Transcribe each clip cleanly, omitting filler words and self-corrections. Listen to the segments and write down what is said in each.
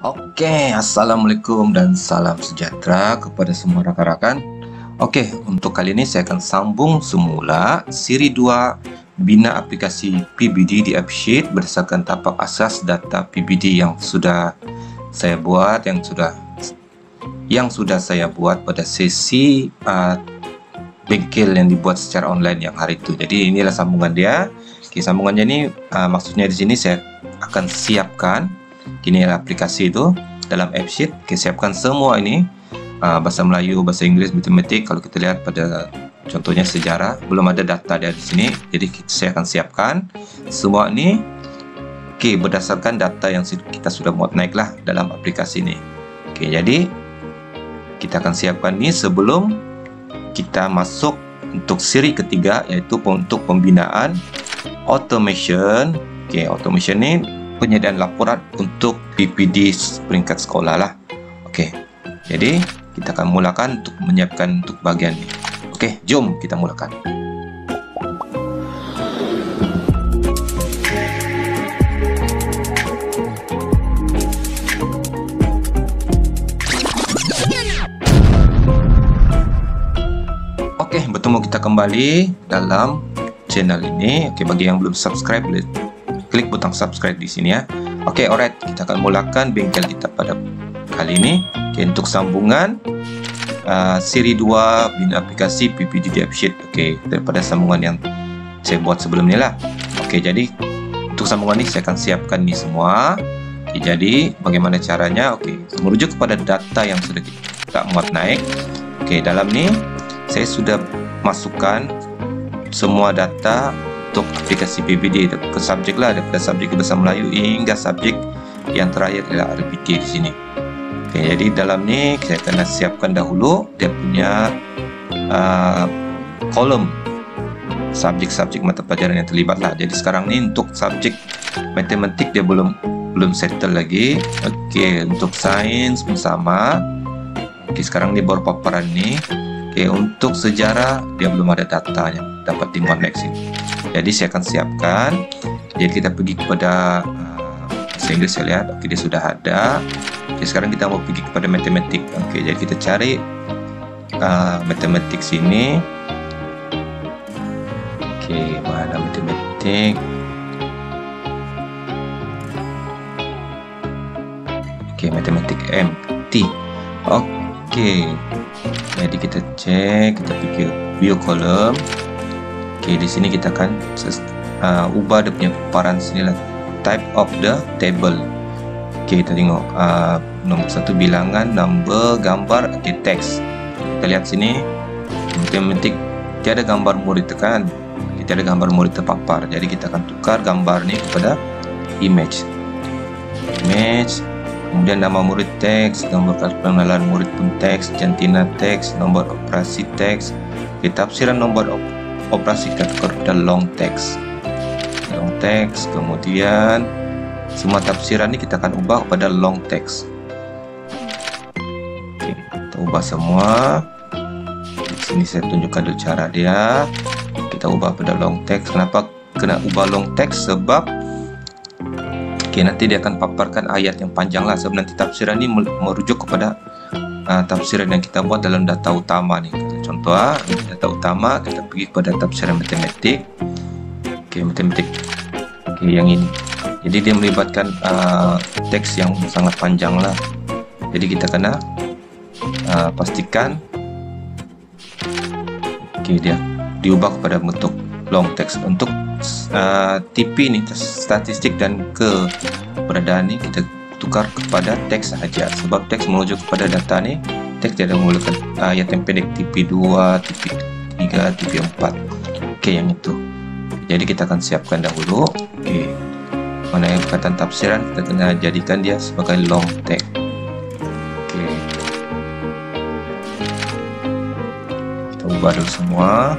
Oke, assalamualaikum dan salam sejahtera kepada semua rakan-rakan. Oke, untuk kali ini saya akan sambung semula seri 2 bina aplikasi PBD di AppSheet berdasarkan tapak asas data PBD yang sudah saya buat, yang sudah saya buat pada sesi bengkel yang dibuat secara online yang hari itu. Jadi inilah sambungan dia. Oke, sambungannya ini maksudnya di sini saya akan siapkan. Ini aplikasi itu dalam AppSheet. Oke, siapkan semua ini bahasa Melayu, bahasa Inggris, matematik. Kalau kita lihat pada contohnya sejarah, belum ada data dari sini. Jadi saya akan siapkan semua ini. Oke, berdasarkan data yang kita sudah buat naiklah dalam aplikasi ini. Oke, jadi kita akan siapkan ini sebelum kita masuk untuk seri ketiga, yaitu untuk pembinaan automation. Oke, automation ini penyediaan laporan untuk PPD peringkat sekolah lah. Oke, jadi kita akan mulakan untuk menyiapkan untuk bagian ini. Oke, jom kita mulakan. Oke, bertemu kita kembali dalam channel ini. Oke, bagi yang belum subscribe, klik butang subscribe di sini ya. Oke, alright, kita akan mulakan bengkel kita pada kali ini. Oke, untuk sambungan seri 2 bina aplikasi PPD di AppSheet. Oke, daripada sambungan yang saya buat sebelumnya lah. Oke, jadi untuk sambungan ini saya akan siapkan ini semua. Oke, jadi bagaimana caranya? Oke, merujuk kepada data yang sudah kita muat naik. Oke, dalam ini saya sudah masukkan semua data untuk aplikasi PBD ke subjek lah, daripada subjek bahasa Melayu hingga subjek yang terakhir adalah RPT di sini. Oke, jadi dalam ini saya akan siapkan dahulu dia punya kolom subjek-subjek mata pelajaran yang terlibat lah. Jadi sekarang ini untuk subjek matematik dia belum settle lagi. Oke, untuk sains pun sama. Oke, sekarang dia baru paparan nih. Oke, untuk sejarah dia belum ada datanya dapat dimuat next ini. Jadi saya akan siapkan. Jadi kita pergi kepada sehingga saya lihat. Oke, dia sudah ada. Oke, sekarang kita mau pergi kepada matematik. Oke, jadi kita cari matematik sini. Oke, mana matematik? Oke, matematik MT. Oke, jadi kita cek, kita pergi view column. Oke, di sini kita akan ubah dia punya paparan sinilah, type of the table. Oke, kita tengok nomor 1 bilangan, number, gambar, okay, teks. Kita lihat sini matematik tiada gambar murid tekan. Kita ada gambar murid terpapar. Jadi kita akan tukar gambar ni kepada image. Image, kemudian nama murid teks, gambar kartu pengenalan murid pun teks, jantina teks, nombor operasi teks. Okay, tafsiran nombor operasi kita kepada long text, kemudian semua tafsiran ini kita akan ubah kepada long text. Oke, kita ubah semua. Di sini saya tunjukkan dulu cara dia. Kita ubah pada long text. Kenapa kena ubah long text? Sebab oke, nanti dia akan paparkan ayat yang panjang lah. Sebab nanti tafsiran ini merujuk kepada tafsiran yang kita buat dalam data utama nih. Contoh data utama, kita pergi pada tafsiran matematik. Oke, matematik. Oke, yang ini. Jadi dia melibatkan teks yang sangat panjang lah. Jadi kita kena pastikan. Oke, dia diubah kepada bentuk long text. Untuk TP ini, statistik dan keberadaan ini kita tukar kepada teks saja. Sebab teks menuju kepada data nih. Teks dia ada menggunakan ayat yang pendek TP2, TP3, TP4. Oke, yang itu. Jadi kita akan siapkan dahulu. Oke, mana yang berkaitan tafsiran kita kena jadikan dia sebagai long text. Oke, kita ubah dulu semua.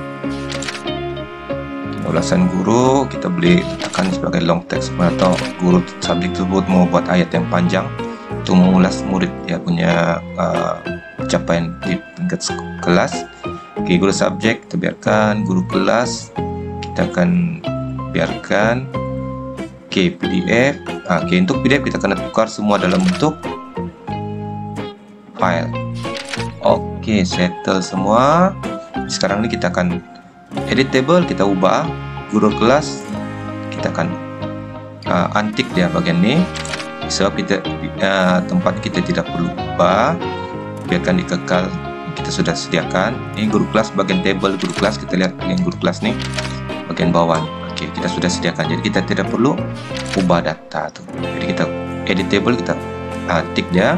Ulasan guru kita boleh letakkan sebagai long text, atau guru subjek tersebut mau buat ayat yang panjang untuk mengulas murid dia punya capaian di tingkat kelas. Oke, guru subjek kita biarkan, guru kelas kita akan biarkan. Oke, PDF. Oke, untuk PDF kita akan tukar semua dalam bentuk file. Oke, settle semua. Sekarang ini kita akan edit table, kita ubah guru kelas, kita akan antik ya bagian ini. Sebab kita tempat kita tidak perlu ubah, biarkan dikekal kita sudah sediakan. Ini guru kelas bagian table guru kelas, kita lihat yang guru kelas nih bagian bawah. Oke, kita sudah sediakan, jadi kita tidak perlu ubah data tuh. Jadi kita edit table, kita tick dia,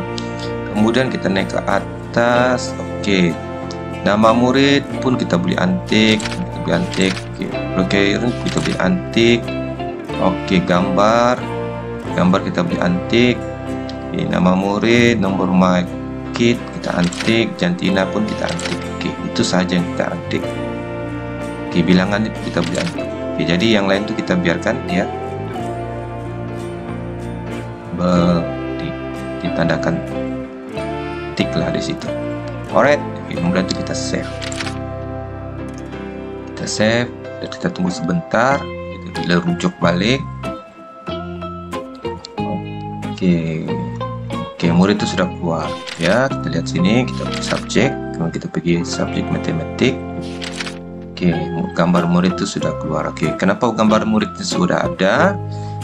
kemudian kita naik ke atas. Oke, nama murid pun kita beli antik, kita beli antik. Oke, kita beli antik. Oke, gambar kita beli antik. Oke, nama murid, nomor kit kita antik, jantina pun kita antik. Oke, itu saja yang kita antik. Oke, bilangan itu kita beli antik. Oke, jadi yang lain itu kita biarkan ya ditandakan tik lah di situ. Alright, kemudian itu kita save. Kita save dan kita tunggu sebentar, kita bila rujuk balik. Oke, murid itu sudah keluar ya. Kita lihat sini, kita pilih subjek, kemudian kita pergi subjek matematik. Oke, gambar murid itu sudah keluar. Oke, kenapa gambar murid itu sudah ada?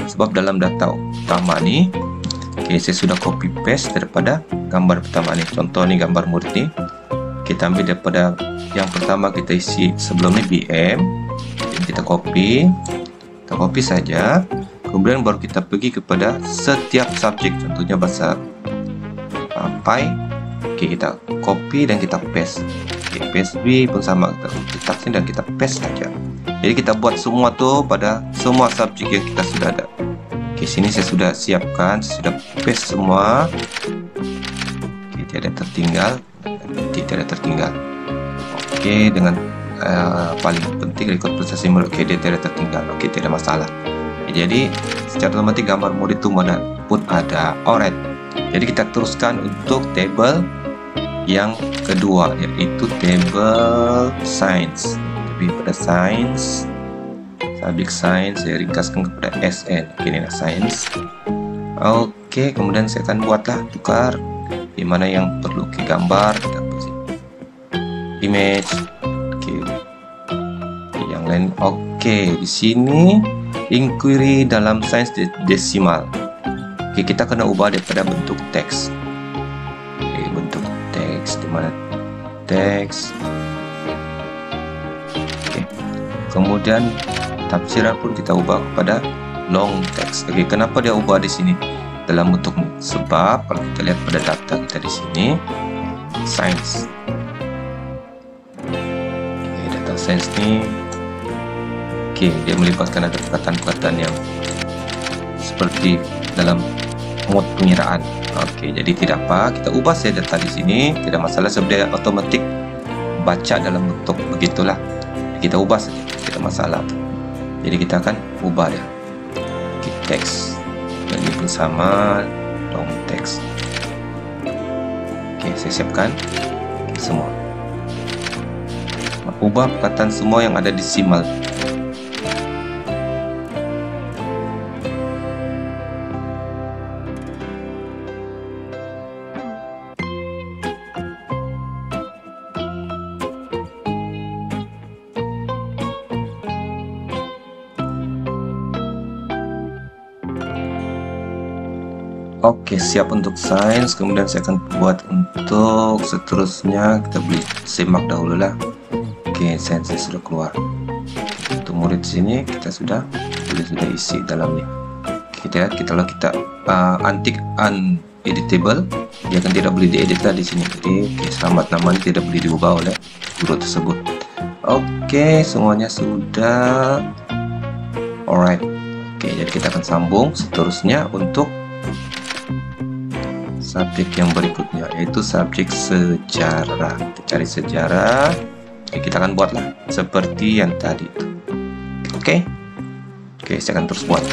Sebab dalam data utama nih, oke, saya sudah copy paste daripada gambar pertama nih. Contoh nih gambar murid nih, kita ambil daripada yang pertama kita isi sebelumnya BM, dan kita copy saja. Kemudian baru kita pergi kepada setiap subjek, contohnya bahasa Pai. Oke, kita copy dan kita paste. Oke, paste B pun sama, kita cetakin dan kita paste saja. Jadi kita buat semua tuh pada semua subjek yang kita sudah ada. Oke, sini saya sudah siapkan, saya sudah paste semua. Oke, tidak ada tertinggal. Oke, dengan paling penting record prestasi murid. Oke, dia tidak tertinggal. Oke, tidak masalah. Jadi secara otomatis gambar murid itu mana pun ada. Alright, jadi kita teruskan untuk table yang kedua, yaitu table science. Lebih pada science, subjek science saya ringkaskan kepada SN. Ini adalah science. Oke, kemudian saya akan buatlah tukar di mana yang perlu ke gambar, kita pilih image. Oke, yang lain. Oke, di sini inquiry dalam sains desimal. Oke, kita kena ubah daripada bentuk teks. Oke, bentuk teks di mana teks. Oke, kemudian tafsiran pun kita ubah kepada long text. Oke, kenapa dia ubah di sini dalam bentuk? Sebab kalau kita lihat pada data kita di sini sains. Oke, data sains nih. Oke, dia melibatkan ada perkataan-perkataan yang seperti dalam mode pengiraan. Oke, jadi tidak apa, kita ubah saja data di sini, tidak masalah sebenarnya, otomatis baca dalam bentuk begitulah. Kita ubah saja, tidak masalah. Jadi kita akan ubah ya. Oke, teks. Dan ini pun sama, long teks. Oke, saya siapkan semua. Ubah perkataan semua yang ada di simal. Oke, siap untuk sains. Kemudian saya akan buat untuk seterusnya, kita beli simak dahulu lah. Oke, sains sudah keluar. Untuk murid sini kita sudah isi dalamnya. Kita lihat, kalau kita antik uneditable, dia akan tidak boleh diedit di sini. Jadi oke, selamat, namanya tidak boleh diubah oleh guru tersebut. Oke, semuanya sudah. Alright. Oke, jadi kita akan sambung seterusnya untuk subjek yang berikutnya, yaitu subjek sejarah. Kita cari sejarah. Oke, kita akan buatlah seperti yang tadi itu. Oke, saya akan terus buat.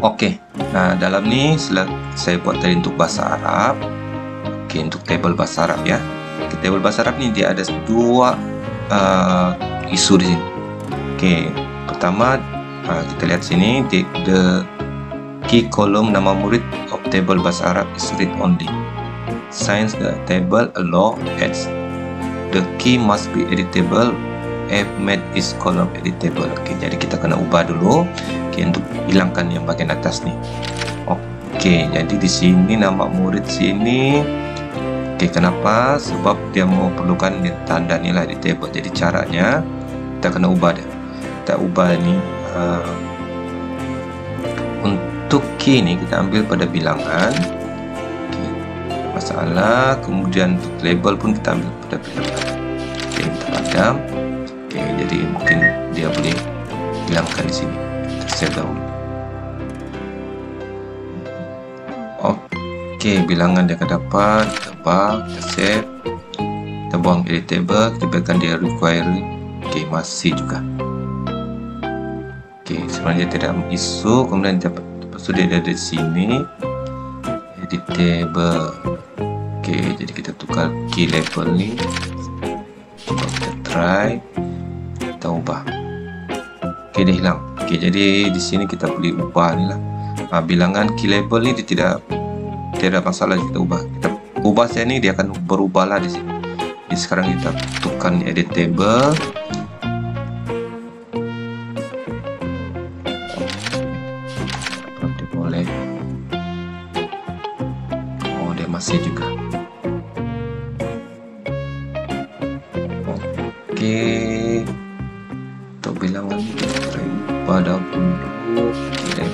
Oke, nah dalam ini saya buat tadi untuk bahasa Arab. Oke, untuk table bahasa Arab ya. Oke, table bahasa Arab ini dia ada dua isu di sini. Oke, pertama kita lihat sini the key column nama murid of table bahasa Arab is read only. Signs the table allow as the key must be editable. If made is column editable. Oke, jadi kita kena ubah dulu. Oke, untuk hilangkan yang bagian atas nih. Oke, jadi di sini nama murid sini. Oke, kenapa? Sebab dia mau perlukan tanda nilai di table. Jadi caranya kita kena ubah deh. Kita ubah nih untuk key ini kita ambil pada bilangan. Oke, masalah. Kemudian untuk label pun kita ambil pada bilangan. Oke, kita padam. Oke, jadi mungkin dia boleh hilangkan di sini. Tersave dahulu. Oke, bilangan dia akan dapat, kita bang, kita save, kita buang editable, kita biarkan dia require. Oke, masih juga. Oke, sebenarnya tidak isu, kemudian dapat sudah ada di sini editable. Oke, jadi kita tukar key label nih. Coba kita try. Kita ubah. Oke, dia hilang. Oke, jadi di sini kita boleh ubah inilah. Nah, bilangan key label ini tidak masalah kita ubah. Kita ubah sini dia akan berubahlah di sini. Jadi sekarang kita tekan edit table. Dia boleh. Oh, dia masih juga. Oke. Bilangan pada dulu kita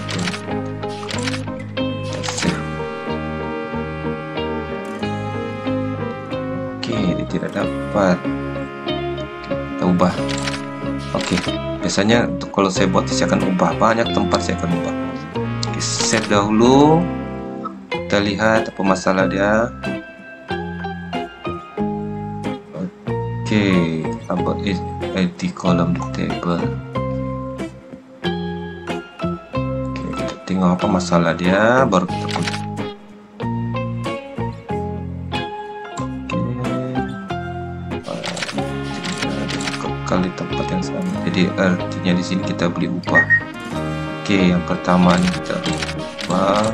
save. Oke, ini tidak dapat kita ubah. Oke, biasanya untuk kalau saya buat saya akan ubah banyak tempat, saya akan ubah. Oke, save dahulu, kita lihat apa masalah dia. Oke, about it di kolom table. Oke, kita tengok apa masalah dia baru kita buat. Oke, kali tempat yang sama. Jadi artinya di sini kita boleh ubah. Oke, yang pertama ini kita ubah.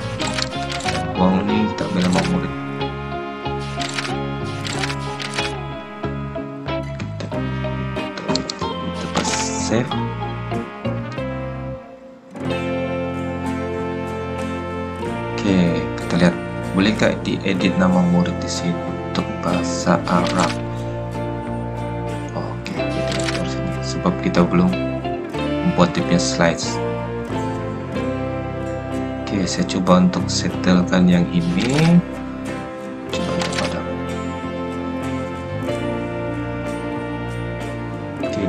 Uang ini kita ambil nama murid. Save. Oke, kita lihat bolehkah diedit nama murid di sini untuk bahasa Arab. Oke, sebab kita belum membuat tipnya slides. Oke, saya coba untuk settlekan yang ini.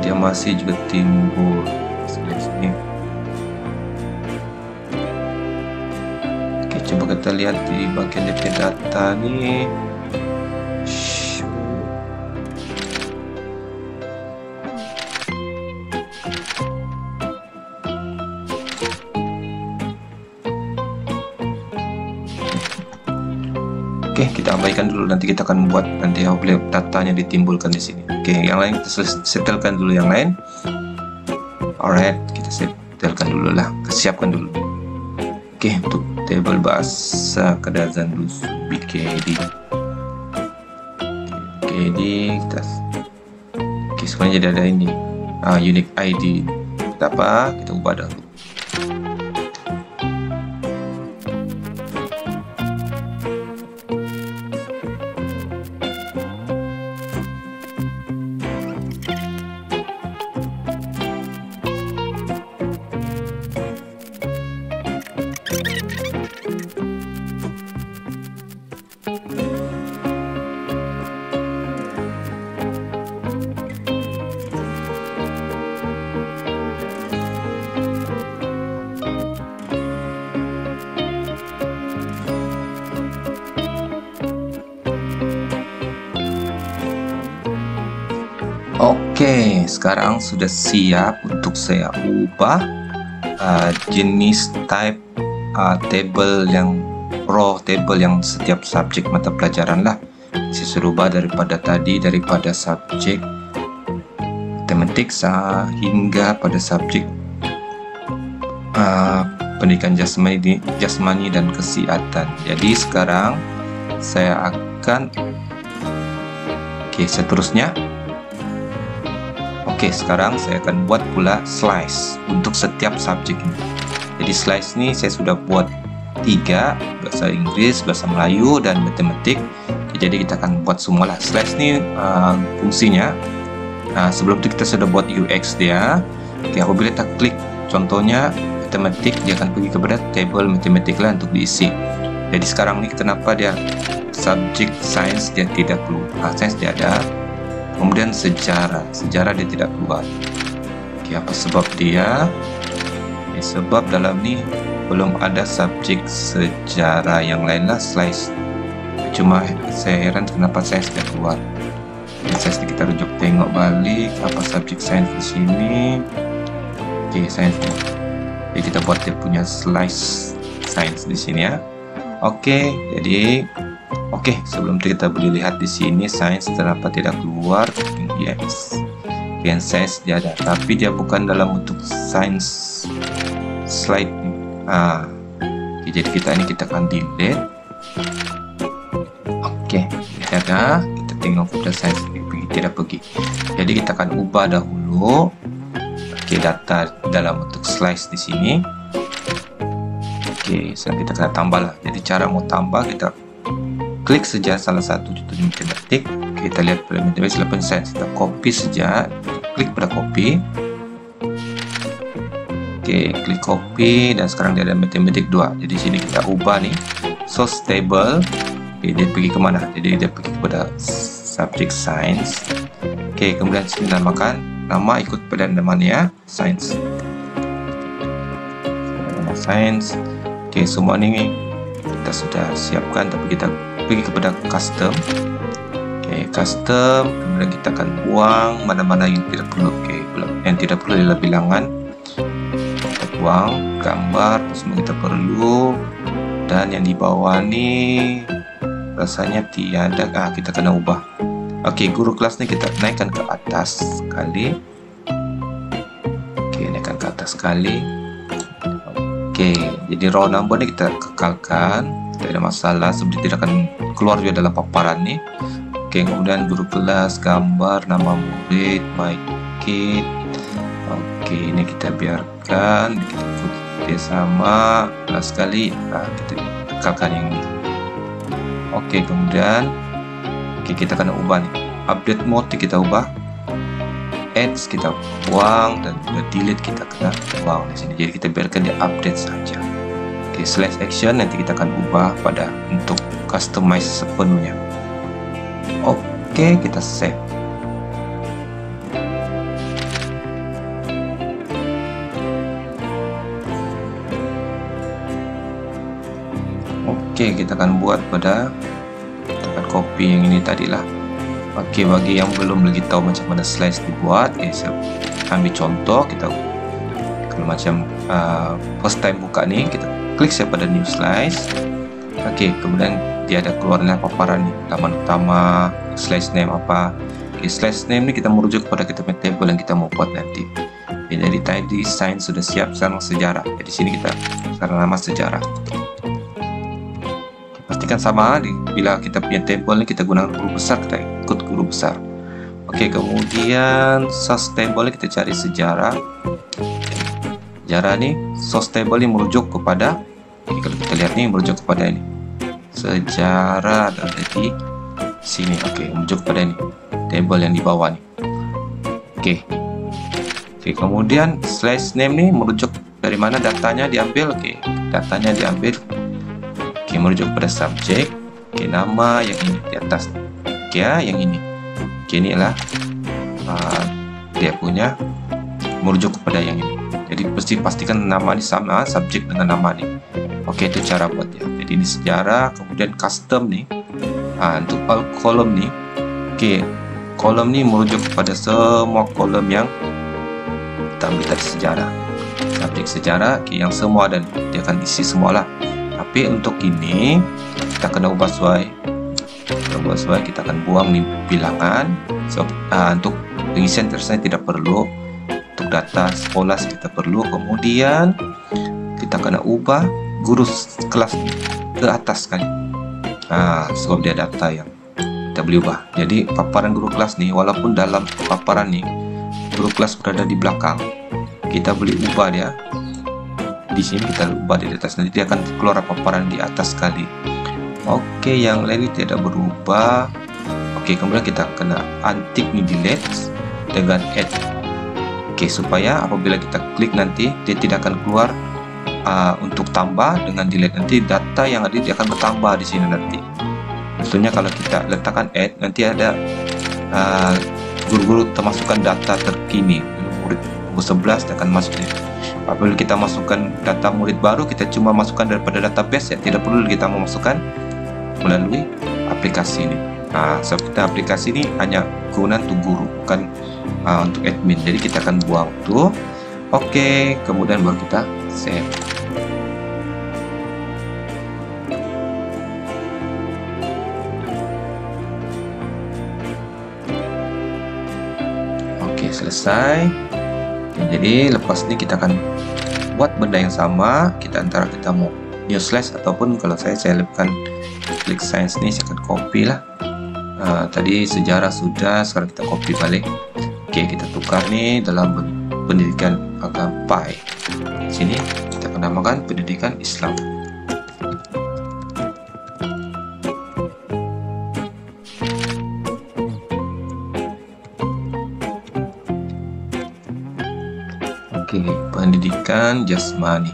Dia masih juga timbul sini. Oke, coba kita lihat di bagian DP data nih. Oke, kita abaikan dulu, nanti kita akan buat nanti boleh datanya ditimbulkan di sini. Oke, yang lain kita setelkan dulu yang lain. Alright, kita setelkan dulu lah, siapkan dulu. Oke, untuk table bahasa Kedatangan Dusun PBD. Oke, kita. Oke, sebenarnya jadi ada ini unique ID. Kita apa? Kita ubah dulu. Oke, sekarang sudah siap untuk saya ubah jenis type table yang raw, table yang setiap subjek mata pelajaran lah. Masih serubah daripada tadi, daripada subjek matematik hingga pada subjek pendidikan jasmani dan kesehatan. Jadi sekarang saya akan seterusnya. Oke, sekarang saya akan buat pula slice untuk setiap subjek ini. Jadi slice ini saya sudah buat 3, bahasa Inggris, bahasa Melayu, dan matematik. Jadi kita akan buat semualah. Slice ini fungsinya. Nah, sebelum itu kita sudah buat UX dia. Oke, apabila kita klik contohnya matematik, dia akan pergi kepada table matematik lah untuk diisi. Jadi sekarang ini kenapa dia subjek sains dia tidak keluar, sains dia ada, kemudian sejarah dia tidak keluar. Oke, apa sebab dia? Ya, sebab dalam ini belum ada subjek sejarah, yang lain lah slice. Cuma saya heran kenapa sains tidak keluar. Ya, saya sedikit rujuk tengok balik apa subjek sains di sini. Oke, sains. Jadi kita buat dia punya slice sains di sini ya. Oke, jadi sebelum itu kita boleh lihat di sini sains kenapa tidak keluar. Yes, dan sains dia ada, tapi dia bukan dalam bentuk sains slide. Jadi kita akan delete. Oke, kita tengok pada sains tidak pergi. Jadi kita akan ubah dahulu. Oke, data dalam bentuk slice di sini. Oke, sekarang kita akan tambah lah. Jadi cara mau tambah kita klik saja salah satu contoh matematik. Kita lihat pada matematik selain sains, kita copy saja, klik pada copy. Oke, klik copy, dan sekarang dia ada matematik 2. Jadi sini kita ubah nih source table. Oke, dia pergi kemana? Jadi dia pergi kepada subjek sains. Oke, kemudian sini namakan, nama ikut pada namanya sains. Nama sains. Oke, semua ini kita sudah siapkan, tapi kita pergi kepada custom. Oke, custom, kemudian kita akan buang mana-mana yang tidak perlu. Oke, yang tidak perlu adalah bilangan, kita buang gambar, semua kita perlu, dan yang di bawah nih rasanya tiada. Kita kena ubah. Oke, guru kelas nih kita naikkan ke atas sekali. Oke, naikkan ke atas sekali. Oke, jadi raw number nih kita kekalkan, tidak ada masalah, seperti tidak akan keluar juga dalam paparan nih. Oke, kemudian guru kelas, gambar, nama murid, my kid. Oke, ini kita biarkan, kita put dia sama kelas kali. Nah, kita tekankan yang ini. Oke, kemudian kita akan ubah nih. Update mode kita ubah, ads kita buang, dan juga delete kita kena buang di sini. Jadi kita biarkan dia update saja. Oke, slash action nanti kita akan ubah pada untuk customize sepenuhnya. Oke, kita save. Oke, kita akan buat pada copy yang ini tadilah. Oke, bagi yang belum lagi tahu macam mana slice dibuat, saya ambil contoh. Kita kalau macam first time buka nih, kita klik saya pada new slice. Oke, kemudian dia ada keluarnya paparan nih, laman utama, slice name apa. Oke, slice name ini kita merujuk kepada table yang kita mau buat nanti. Oke, jadi tadi sains sudah siap, sekarang sejarah. Jadi sini kita sekarang nama sejarah. Oke, pastikan sama bila kita punya table ini kita gunakan guru besar, kita ikut guru besar. Oke, kemudian source table kita cari sejarah. Sejarah nih, source table ini merujuk kepada, kalau kita lihat nih merujuk kepada ini. Sejarah ada di sini. Oke, merujuk kepada ini table yang di bawah nih. Oke, kemudian slash name nih merujuk dari mana datanya diambil. Oke, datanya diambil. Oke, merujuk pada subjek. Oke, nama yang ini di atas. Oke, yang ini. Oke, inilah dia punya merujuk kepada yang ini. Jadi pastikan nama ini sama subjek dengan nama ini. Oke, itu cara buatnya. Jadi ini sejarah, kemudian custom nih. Untuk all column nih. Oke, kolom nih merujuk kepada semua kolom yang kita ambil dari sejarah. Kita klik secara yang semua dan dia akan isi semualah. Tapi untuk ini kita kena ubah sesuai. Kita akan buang di bilangan. Untuk pengisian terusnya tidak perlu. Untuk data sekolah kita perlu. Kemudian kita kena ubah guru kelas ke atas kan. Nah, sebab dia data yang kita beli ubah. Jadi paparan guru kelas nih, walaupun dalam paparan nih guru kelas berada di belakang, kita beli ubah dia. Di sini kita ubah di atas, nanti dia akan keluar paparan di atas kali. Oke, yang lain tidak berubah. Oke, kemudian kita kena antik nih, delete dengan add. Oke, supaya apabila kita klik nanti dia tidak akan keluar untuk tambah dengan delete. Nanti data yang ada dia akan bertambah di sini nanti. Tentunya kalau kita letakkan add, nanti ada guru-guru termasukkan data terkini murid 11 akan masuk di. Apabila kita masukkan data murid baru, kita cuma masukkan daripada database ya, tidak perlu kita memasukkan melalui aplikasi ini. Nah, sebab kita aplikasi ini hanya kegunaan untuk guru, bukan untuk admin. Jadi kita akan buang tuh. Oke, kemudian baru kita save. Oke, selesai. Jadi lepas ini kita akan buat benda yang sama. Kita antara kita mau new slash ataupun kalau saya lakukan klik science ini, saya akan copy lah. Tadi sejarah sudah, sekarang kita copy balik. Oke, kita tukar nih dalam pendidikan agama Pai. Di sini kita akan namakan pendidikan Islam. Pendidikan jasmani.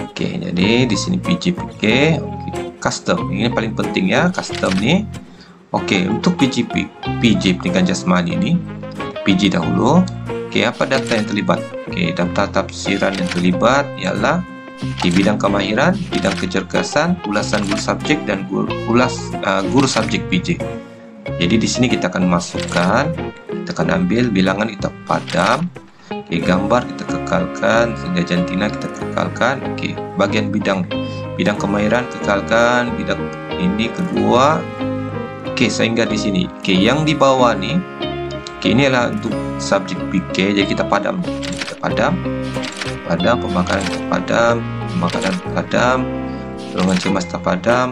Oke, jadi di sini PJPK custom. Ini paling penting ya, custom nih. Oke, untuk PJ pendidikan jasmani ini, PJ dahulu. Oke, apa data yang terlibat? Oke, data tafsiran yang terlibat ialah di bidang kemahiran, bidang kecerdasan, ulasan guru subjek dan guru subjek PJ. Jadi di sini kita akan masukkan, kita akan ambil bilangan, kita padam. Oke, gambar kita kekalkan, senja jantina kita kekalkan. Oke, bagian bidang kemahiran kekalkan, bidang ini kedua. Oke, sehingga di sini. Oke, yang di bawah nih. Oke, ini adalah untuk subjek PK. Jadi kita padam. Pemakaran kita padam, ruangan cemas kita padam.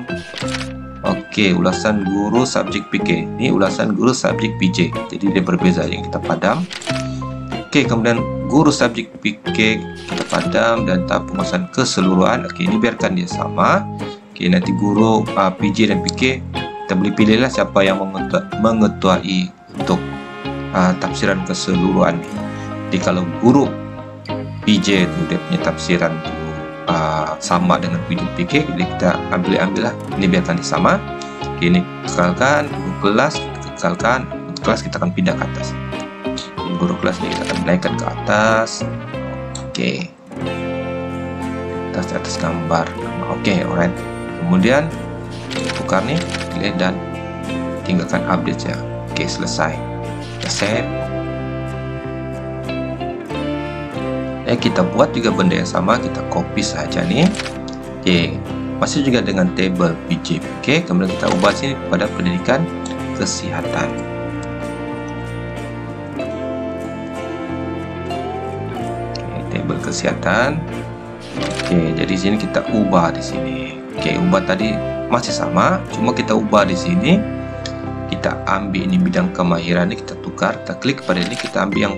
Oke, ulasan guru subjek PK. Ini ulasan guru subjek PJ. Jadi dia berbeza, yang kita padam. Oke, kemudian guru subjek PK kita padam, dan tahap penguasaan keseluruhan. Oke, ini biarkan dia sama. Oke, nanti guru PJ dan PK kita boleh pilihlah siapa yang mengetuai untuk tafsiran keseluruhan. Jadi kalau guru PJ itu dia punya tafsiran itu sama dengan guru PK, jadi kita ambillah ini, biarkan dia sama. Oke, ini kekalkan, guru kelas kekalkan, kelas kita akan pindah ke atas. Guru kelas ini kita akan naikkan ke atas. Oke, atas gambar. Oke, alright. Kemudian tukar nih, pilih dan tinggalkan update ya. Oke, selesai. Kita save. Kita buat juga benda yang sama, kita copy saja nih. Oke, masih juga dengan table PJ. Oke, kemudian kita ubah sini pada pendidikan kesehatan. Kesehatan. Oke, jadi sini kita ubah di sini. Oke, ubah tadi masih sama, cuma kita ubah di sini. Kita ambil ini bidang kemahiran, ini kita tukar, kita klik pada ini, kita ambil yang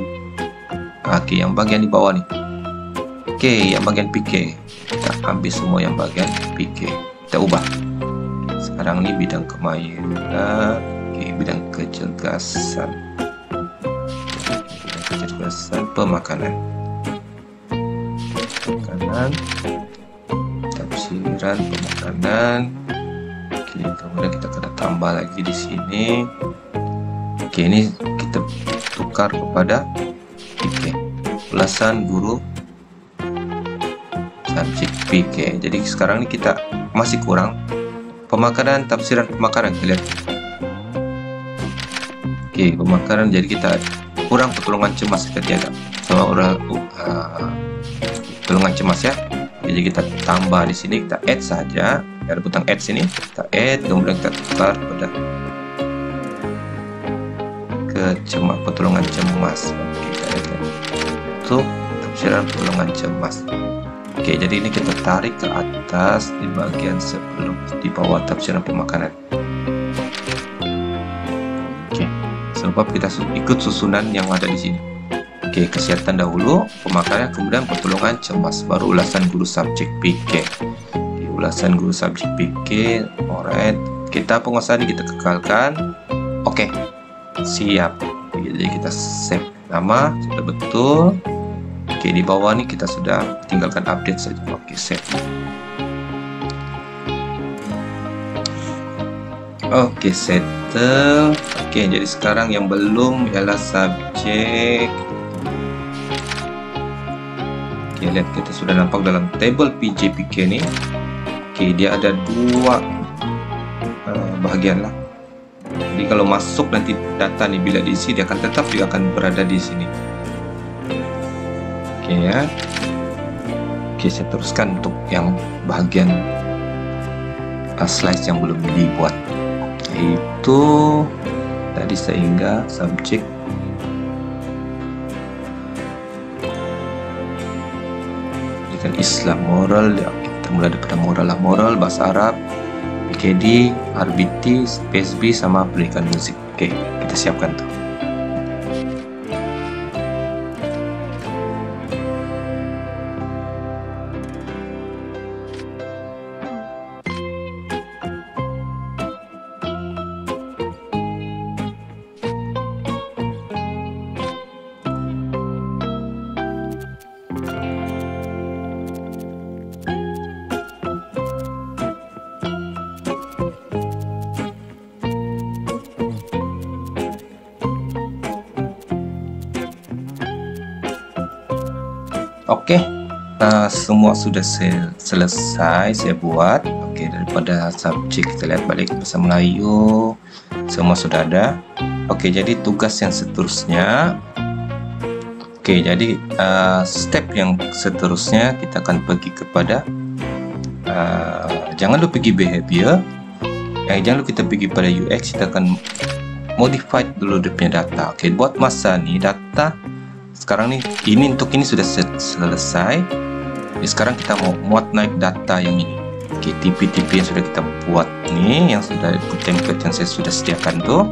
oke, yang bagian di bawah nih. Oke, yang bagian PK. Kita ambil semua yang bagian PK. Kita ubah. Sekarang ini bidang kemahiran, oke, bidang kecerdasan. Pemakanan. Tafsiran pemakanan. Oke, kemudian kita kena tambah lagi di sini. Oke, ini kita tukar kepada PK, ulasan guru subjek PK. Jadi sekarang ini kita masih kurang pemakaran, tafsiran pemakaran. Kita lihat. Oke, pemakaran. Jadi kita kurang pertolongan cemas, kita tiada sama orang pertolongan cemas ya. Jadi kita tambah di sini, kita add saja, ada butang add sini, kita add, kemudian kita tukar pada ke cemas, pertolongan cemas. Kita add untuk tafsiran pertolongan cemas. Oke, jadi ini kita tarik ke atas di bagian sebelum, di bawah tafsiran pemakanan. Oke, sebab kita ikut susunan yang ada di sini. Oke, kesehatan dahulu, pemakanan, kemudian pertolongan cemas, baru ulasan guru subjek PK. Di ulasan guru subjek PK, alright, kita penguasaan kita kekalkan. Oke, siap. Jadi kita save nama, sudah betul. Oke, di bawah nih kita sudah tinggalkan update saja. Oke, save. Oke, settle. Oke, jadi sekarang yang belum ialah subjek. Oke, lihat kita sudah nampak dalam table PJPK nih. Oke, dia ada dua bagian lah. Jadi kalau masuk nanti data nih bila diisi dia akan tetap juga akan berada di sini. Oke ya. Oke, saya teruskan untuk yang bagian slides yang belum dibuat, yaitu tadi sehingga subjek. Pendidikan Islam moral ya, kita mulai daripada moral lah, moral bahasa Arab, PKD, RBT, PSB sama pendidikan musik. Oke, kita siapkan tuh. Oke, semua sudah selesai saya buat. Oke, daripada subjek kita lihat balik bahasa Melayu, semua sudah ada. Oke, jadi tugas yang seterusnya. Oke, jadi step yang seterusnya kita akan pergi kepada jangan lupa pergi behavior. Jangan lupa kita pergi pada UX, kita akan modified dulu punya data. Oke, buat masa nih data. Sekarang nih, ini untuk ini sudah selesai. Jadi sekarang kita mau muat naik data yang ini. Oke, tipe-tipe yang sudah kita buat nih, yang sudah template yang saya sudah sediakan tuh.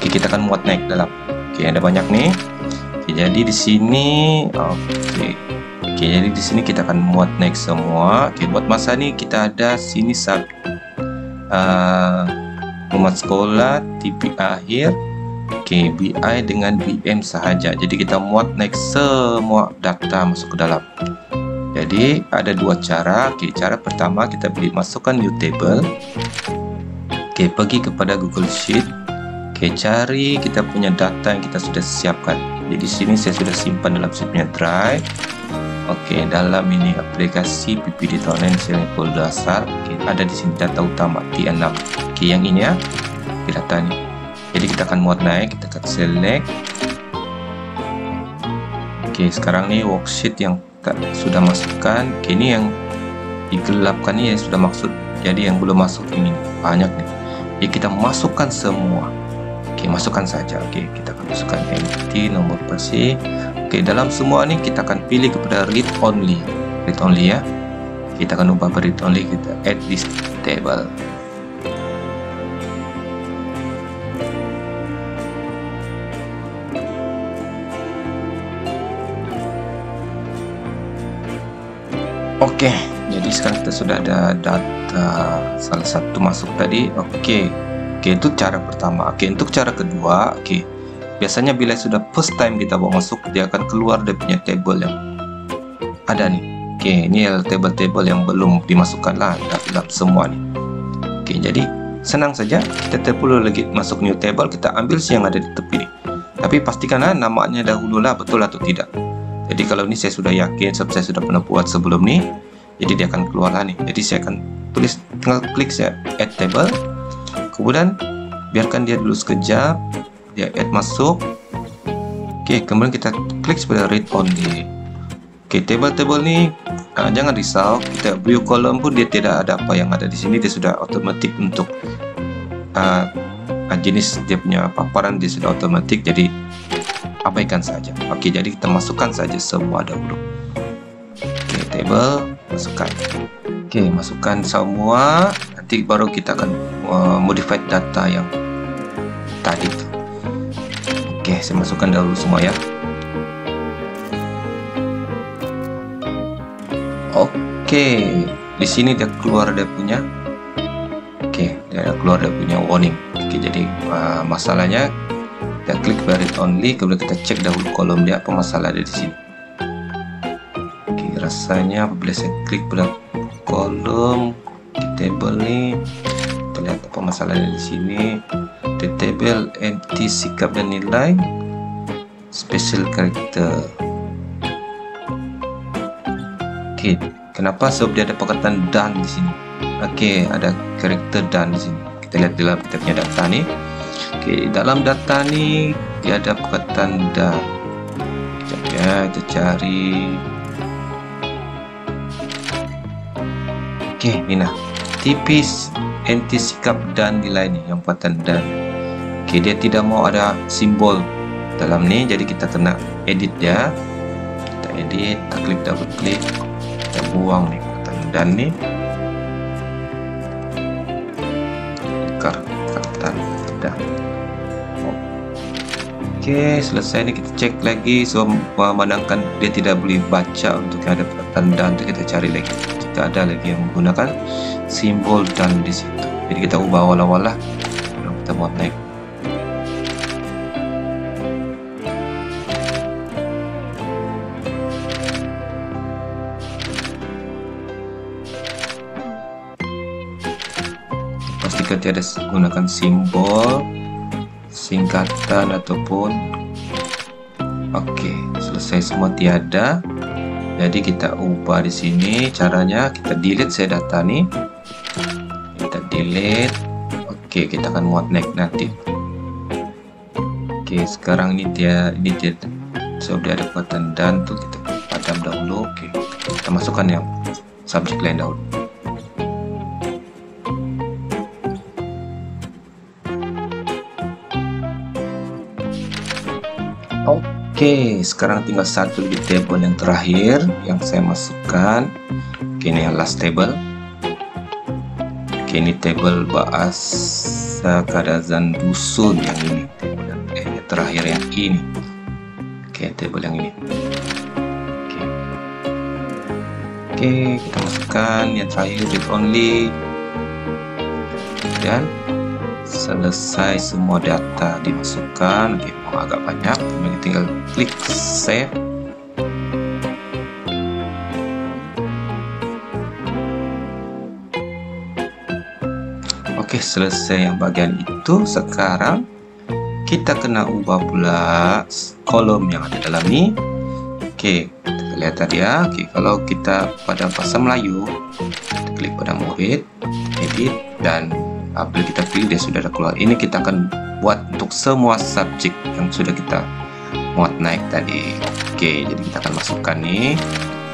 Oke, kita akan muat naik dalam. Oke, ada banyak nih. Oke, jadi di sini, oke, jadi di sini kita akan muat naik semua. Oke, buat masa nih kita ada sini muat sekolah, tipe akhir. Oke, BI dengan BM saja. Jadi kita muat naik semua data masuk ke dalam. Jadi ada dua cara. Oke, cara pertama kita pilih masukkan new table. Oke, pergi kepada Google Sheet. Oke, cari kita punya data yang kita sudah siapkan. Jadi sini saya sudah simpan dalam sheetnya Drive. Oke, dalam ini aplikasi PPD online selain full dasar. Oke, ada di sini data utama T6. Oke, yang ini ya data ini. Jadi kita akan muat naik, kita akan select. Oke, sekarang nih worksheet yang kita sudah masukkan. Oke, ini yang digelapkan ini ya sudah maksud. Jadi yang belum masuk ini banyak nih. Jadi kita masukkan semua. Oke, masukkan saja. Oke, kita akan masukkan empty, nomor persi. Oke, dalam semua ini kita akan pilih kepada read only. Read only ya. Kita akan ubah read only, kita add this table. Oke, jadi sekarang kita sudah ada data salah satu masuk tadi. Oke, itu cara pertama. Oke, untuk cara kedua, oke, biasanya bila sudah first time kita bawa masuk, dia akan keluar dari punya table yang ada nih. Oke, ini table-table yang belum dimasukkan lah dalam semua nih. Oke, jadi senang saja kita perlu lagi masuk new table, kita ambil sih yang ada di tepi nih. Tapi pastikanlah namanya dahulu lah, betul atau tidak. Jadi kalau ini saya sudah yakin, sebab saya sudah pernah buat sebelum nih, jadi dia akan keluar lah nih. Jadi saya akan tulis, tinggal klik saya add table, kemudian biarkan dia dulu sekejap, dia add masuk. Oke, kemudian kita klik pada read only. Oke, table-table ini jangan risau, kita view column pun dia tidak ada apa yang ada di sini, dia sudah otomatis untuk jenis dia punya paparan, dia sudah otomatis, jadi abaikan saja. Oke, jadi kita masukkan saja semua dahulu. Oke, table masukkan. Oke, masukkan semua, nanti baru kita akan modify data yang tadi. Oke, saya masukkan dahulu semua ya. Oke, di sini dia keluar dia punya. Oke, dia keluar dia punya warning. Oke, jadi masalahnya kita klik read only, kemudian kita cek dahulu kolom dia apa masalah ada di sini. Oke, rasanya apabila saya klik pada kolom table ini, kita lihat apa masalah ada di sini. The table empty sikap dan nilai special character. Oke, kenapa? Sebab dia ada perkataan dan di sini. Oke, ada karakter dan di sini. Kita lihat dalam kita punya data nih. Oke, dalam data nih dia ada perkataan dan. Sekejap ya, kita cari. Oke, ini nah, tipis empty sikap dan nilai nih yang perkataan dan. Oke, dia tidak mau ada simbol dalam nih, jadi kita kena edit ya. Kita edit, kita klik double klik. Kita buang nih perkataan dan nih, perkataan dan. Oke, selesai nih, kita cek lagi. So memandangkan dia tidak boleh baca untuk yang ada perkataan dan, kita cari lagi jika ada lagi yang menggunakan simbol dan di situ. Jadi kita ubah awal-awal lah, kita buat naik. Pastikan tiada menggunakan simbol, singkatan ataupun. Oke, selesai semua tiada. Jadi kita ubah di sini caranya, kita delete saya data nih. Kita delete. Oke, kita akan muat next nanti. Oke, sekarang ini dia sudah ada perkataan dan tuh, kita padam dahulu. Oke, kita masukkan yang subjek lain dahulu. Oke, sekarang tinggal satu di table yang terakhir yang saya masukkan. Oke, ini yang last table. Oke, ini table bahasa Kadazan dusun yang ini. Yang terakhir yang ini. Oke, table yang ini. Oke, kita masukkan yang terakhir read only. Dan selesai semua data dimasukkan. Oke, agak banyak, kemudian tinggal klik save. Oke, selesai yang bagian itu. Sekarang kita kena ubah pula kolom yang ada dalam ini. Oke, kita lihat tadi ya. Oke, kalau kita pada bahasa Melayu, kita klik pada murid, edit, dan apabila kita pilih dia sudah ada keluar. Ini kita akan buat untuk semua subjek yang sudah kita muat naik tadi. Oke, jadi kita akan masukkan nih.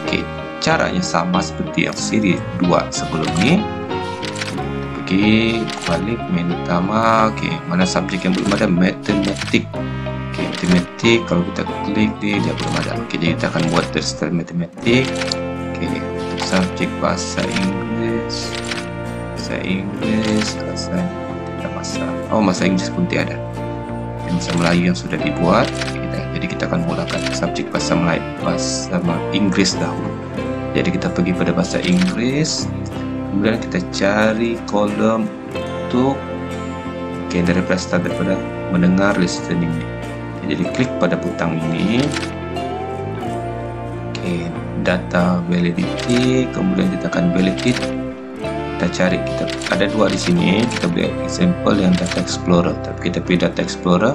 Oke, caranya sama seperti yang seri 2 sebelumnya. Oke, balik menu utama. Oke, mana subjek yang belum ada? Matematik. Oke, matematik. Kalau kita klik di dia belum ada. Oke, jadi kita akan buat dari matematik. Oke, untuk subjek bahasa Inggris. Bahasa Inggris pun tiada. Bahasa Melayu yang sudah dibuat. Jadi kita akan mulakan subjek bahasa Melayu, bahasa Inggris dahulu. Jadi kita pergi pada bahasa Inggris. Kemudian kita cari kolom untuk dari prestasi daripada mendengar listening. Jadi klik pada butang ini. Oke, data validity. Kemudian kita akan validate. Kita cari, kita ada dua di sini, kita beli example yang data explorer, tapi kita pilih data explorer,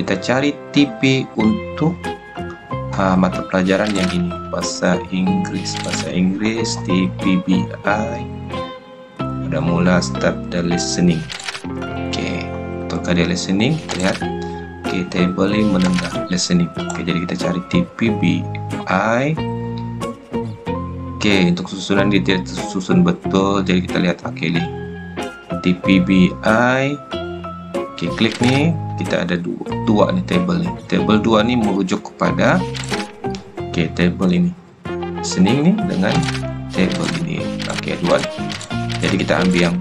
kita cari tipe untuk mata pelajaran yang ini, bahasa Inggris TPBI, udah mula start the listening. Oke, untuk dia listening, kita lihat Oke, tabling menambah lesson. Oke, jadi kita cari TPBI. Oke, untuk susunan dia tidak tersusun betul, jadi kita lihat pilih TPBI. Oke, klik nih, kita ada dua nih table nih. Table 2 nih merujuk kepada table ini. Sening nih dengan table ini. Oke, dua. Jadi kita ambil yang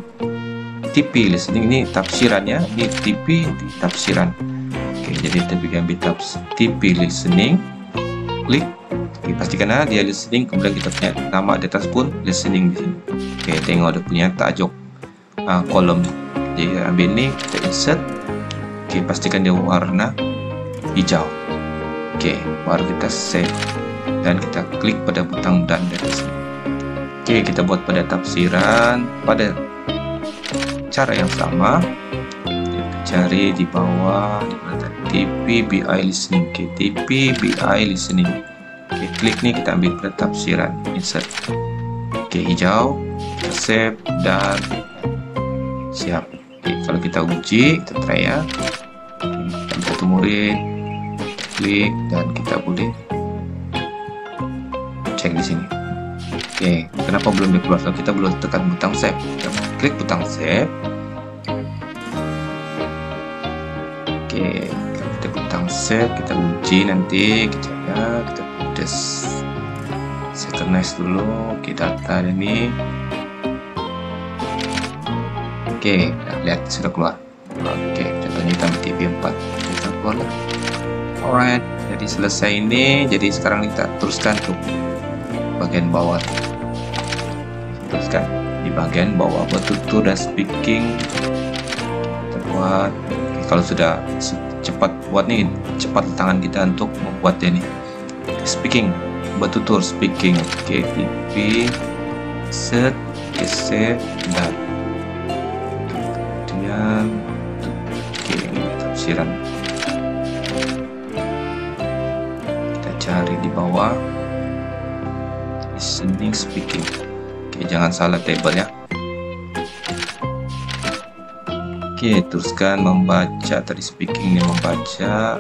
TP listening, ini tafsirannya, ini TP tafsiran. Oke, jadi kita ambil TP listening, klik. Oke, pastikan dia listening, kemudian kita punya nama di atas pun listening di sini. Oke, tengok ada punya tajuk kolom. Jadi ambil ini, kita insert. Oke, pastikan dia warna hijau. Oke, baru kita save dan kita klik pada butang dan di atas. Oke, kita buat pada tafsiran pada cara yang sama. Kita cari di bawah di mana TPBI listening, TPBI listening. Oke, klik nih, kita ambil pada tafsiran, insert. Oke, hijau, kita save dan siap. Oke, kalau kita uji, kita try ya. Oke, kita temuin, klik dan kita boleh cek di sini. Oke, kenapa belum dikeluar? Kalau kita belum tekan butang save, kita klik butang save. Oke, kalau kita butang save, kita uji nanti, kita pedes, synchronize dulu. Oke, data ini. Oke, lihat sudah keluar. Oke, contohnya kita TB4 sudah keluar. Alright, jadi selesai ini. Jadi sekarang kita teruskan ke bagian bawah. Teruskan di bagian bawah tutur dan speaking. Terbuat. Oke, kalau sudah cepat buat nih, cepat tangan kita untuk membuatnya nih. Speaking, bertutur speaking. Oke, TP set, save dan kemudian tafsiran. Kita cari di bawah listening speaking. Oke, jangan salah table ya. Oke, teruskan membaca tadi speaking ini membaca.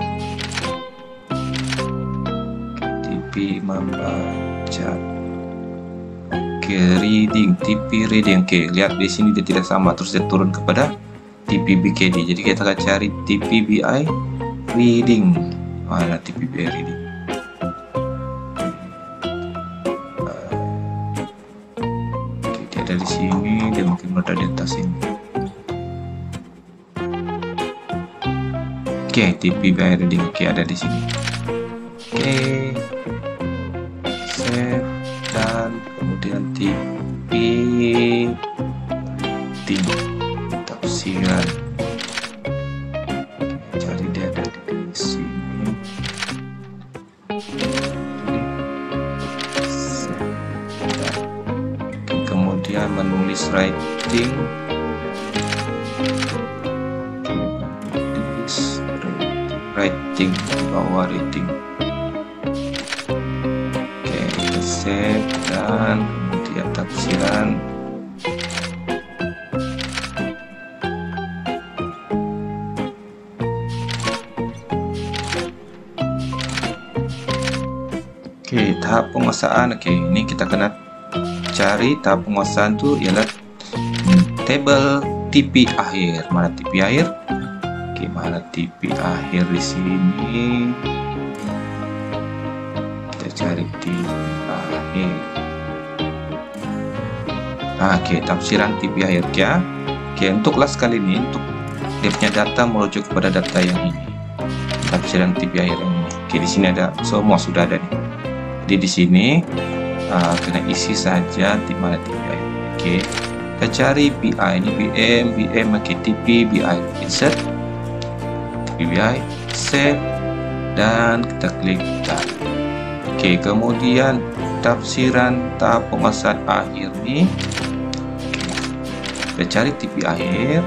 TP membaca. Oke, reading, TP reading. Oke, lihat di sini dia tidak sama, terus dia turun kepada TPBKD. Jadi kita akan cari TPBI reading. Mana TPBI reading? Dia ada di sini, dia mungkin berada di atas ini. Oke, TPBI reading. Oke, ada di sini. Oke, save dan kemudian TP tafsiran. Cari dia ada di sini. Oke, kemudian menulis writing. Rating, bawah rating. Oke, kita save dan kemudian tafsiran. Oke, tahap penguasaan. Oke, ini kita kena cari tahap penguasaan tuh ialah table TP akhir. Mana TP akhir? Mana TP akhir di sini? Kita cari TP akhir. Oke, tafsiran TP akhir ya. Oke, untuk last kali ini untuk dia punya data merujuk kepada data yang ini. Tafsiran TP akhir yang ini. Oke, di sini ada semua sudah ada nih. Jadi di sini kena isi saja di mana TP akhir. Oke, kita cari BI ini BM TP BI insert. PBI, save dan kita klik tab. Oke, kemudian tafsiran tahap penguasaan akhir nih. Kita cari TP akhir.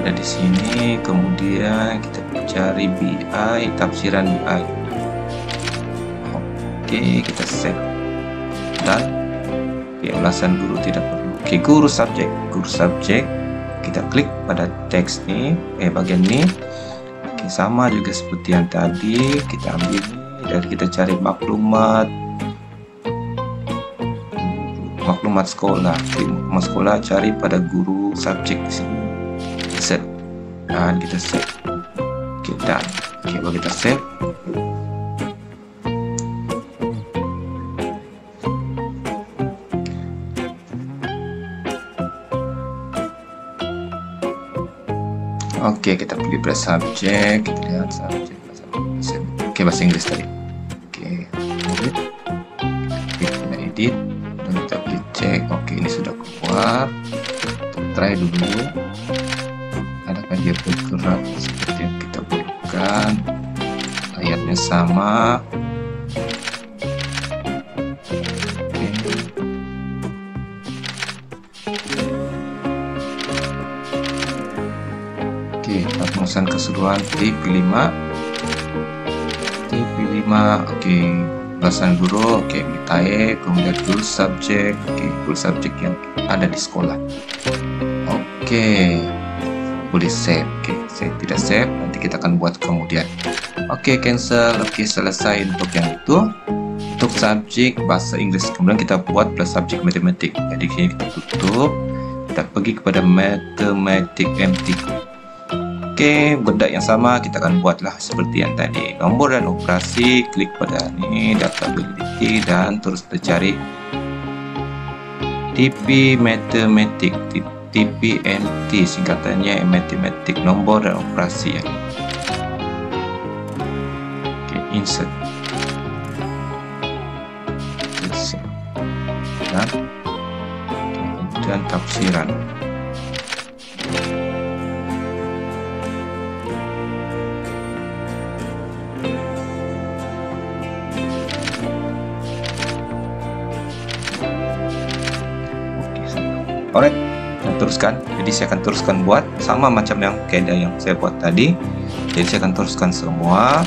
Ada di sini, kemudian kita cari BI, tafsiran BI. Oke, kita save dan ulasan guru tidak perlu. Oke, guru subjek kita klik pada teks ini, bagian ini. Oke, sama juga seperti yang tadi, kita ambil ini dan kita cari maklumat sekolah. Oke, maklumat sekolah cari pada guru subjek di sini. Set. Dan kita save. Oke, dan coba kita save. Oke, kita pilih per subjek, kita lihat subjek bahasa Inggris. Oke, bahasa Inggris tadi. Oke, edit. Kita edit dan kita klik cek. Oke, ini sudah keluar. Kita try dulu. Adakah dia bergerak seperti yang kita butuhkan? Layarnya sama. Pengurusan keseluruhan tipe 5. Oke, belasan guru. Oke, kita kemudian guru subjek. Oke, guru subjek yang ada di sekolah. Oke, boleh save. Oke, saya tidak save, nanti kita akan buat kemudian. Oke, cancel. Oke, selesai untuk yang itu, untuk subjek bahasa Inggris. Kemudian kita buat plus subjek matematik. Jadi sini kita tutup, kita pergi kepada matematik empty. Oke, benda yang sama kita akan buatlah seperti yang tadi. Nombor dan operasi, klik pada ini, data ability, dan terus kita cari TP matematik, TPMT, singkatannya matematik, nombor dan operasi ya. Oke, insert. Dan tafsiran. Alright, saya teruskan. Jadi saya akan teruskan buat sama macam yang kaidah yang saya buat tadi. Jadi saya akan teruskan semua.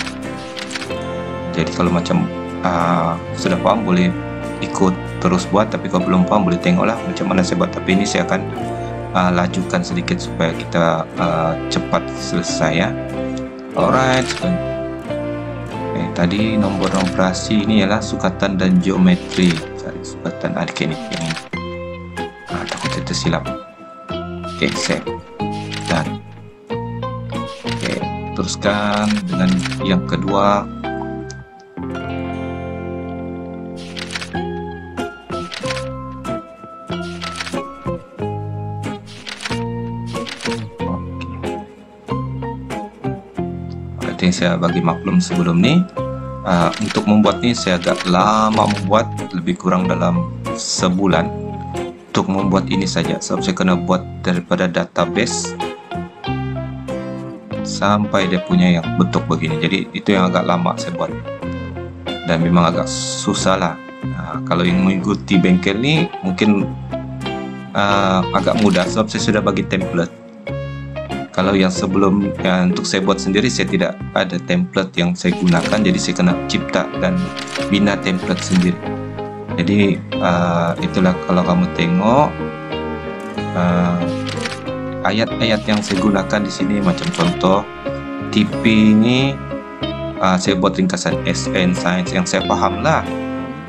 Jadi kalau macam sudah paham boleh ikut terus buat, tapi kalau belum paham boleh tengoklah macam mana saya buat. Tapi ini saya akan lajukan sedikit supaya kita cepat selesai ya. Alright. Tadi nombor operasi ini ialah sukatan dan geometri. Cari sukatan ini. Tersilap. Oke, save dan oke, teruskan dengan yang kedua. Oke, saya bagi maklum sebelum ini. Untuk membuat ini saya agak lama membuat, lebih kurang dalam sebulan. Untuk membuat ini saja, sebab saya kena buat daripada database sampai dia punya yang bentuk begini. Jadi itu yang agak lama saya buat dan memang agak susah lah. Nah, kalau yang mengikuti bengkel ini mungkin agak mudah, sebab saya sudah bagi template. Kalau yang sebelum untuk saya buat sendiri, saya tidak ada template yang saya gunakan, jadi saya kena cipta dan bina template sendiri. Jadi itulah kalau kamu tengok ayat-ayat yang saya gunakan di sini, macam contoh TP ini saya buat ringkasan SN Science yang saya paham lah.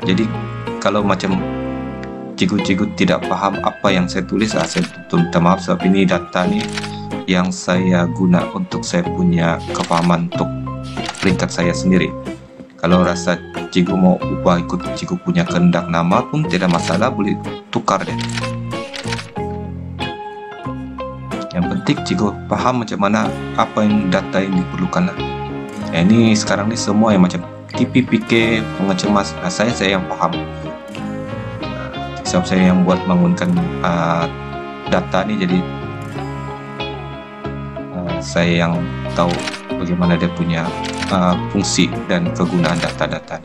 Jadi kalau macam cigu-cigu tidak paham apa yang saya tulis, saya minta maaf sebab ini data nih yang saya guna untuk saya punya kepahaman untuk peringkat saya sendiri. Kalau rasa cigu mau ubah ikut cigu punya kehendak nama pun tidak masalah, boleh tukar deh. Yang penting cigu paham macam mana apa yang data yang diperlukan lah. Ini sekarang ini semua yang macam TPPK, pengecemas, saya yang paham. Sebab saya yang buat bangunkan data ini, jadi saya yang tahu bagaimana dia punya fungsi dan kegunaan data-data.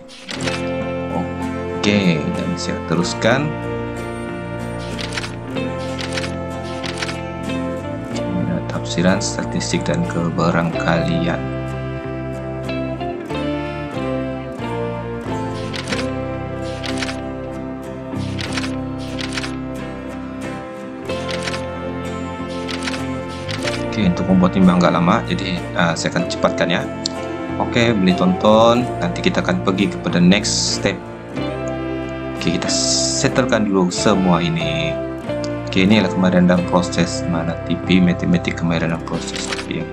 Oke, dan saya teruskan. Tafsiran, statistik, dan keberangkalian. untuk membuat timbang nggak lama, jadi saya akan cepatkan ya. Oke, beli tonton, nanti kita akan pergi kepada next step. Oke, kita settlekan dulu semua ini. Oke, ini adalah kemarin dalam proses, mana TV matematik kemarin dalam proses. Oke.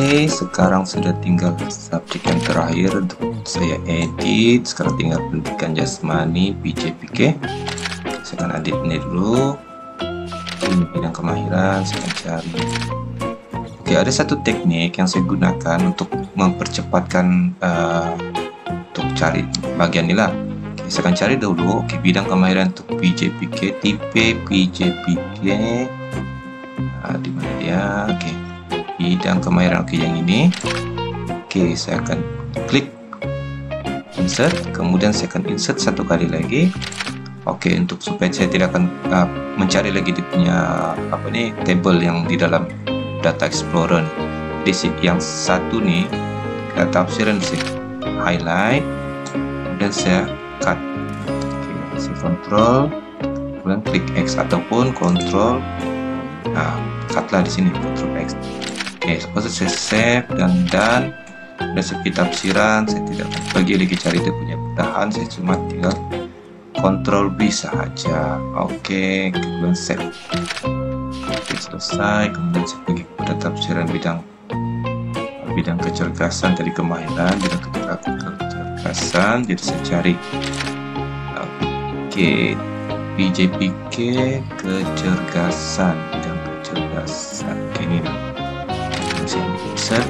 Oke, sekarang sudah tinggal subjek yang terakhir untuk saya edit. Sekarang tinggal pendidikan jasmani PJPK. Saya akan edit ini dulu. Ini bidang kemahiran, saya akan cari. Oke, ada satu teknik yang saya gunakan untuk mempercepatkan untuk cari bagian nilai. Oke, saya akan cari dulu. Oke, bidang kemahiran untuk PJPK, tipe PJPK. Nah, di mana dia? Oke. Bidang kemahiran, oke, yang ini. Oke, saya akan klik insert, kemudian saya akan insert satu kali lagi. Oke, untuk supaya saya tidak akan mencari lagi di punya apa nih table yang di dalam data explorer. Di sheet yang satu nih, kita tafsirin, saya highlight, kemudian saya cut. Oke, saya kontrol, kemudian klik X ataupun kontrol, nah, cut lah di sini, kontrol X. Oke, setelah saya save dan udah sepi tafsiran, saya tidak pergi lagi cari dia punya pentahan, saya cuma tinggal kontrol B saja. Oke, kemudian save. Oke, selesai, kemudian saya pergi kepada tafsiran bidang kecerdasan dari kemahiran, bidang kecerdasan, jadi saya cari. Oke, PJPK kecerdasan, bidang kecerdasan, oke, ini nih. Saya insert,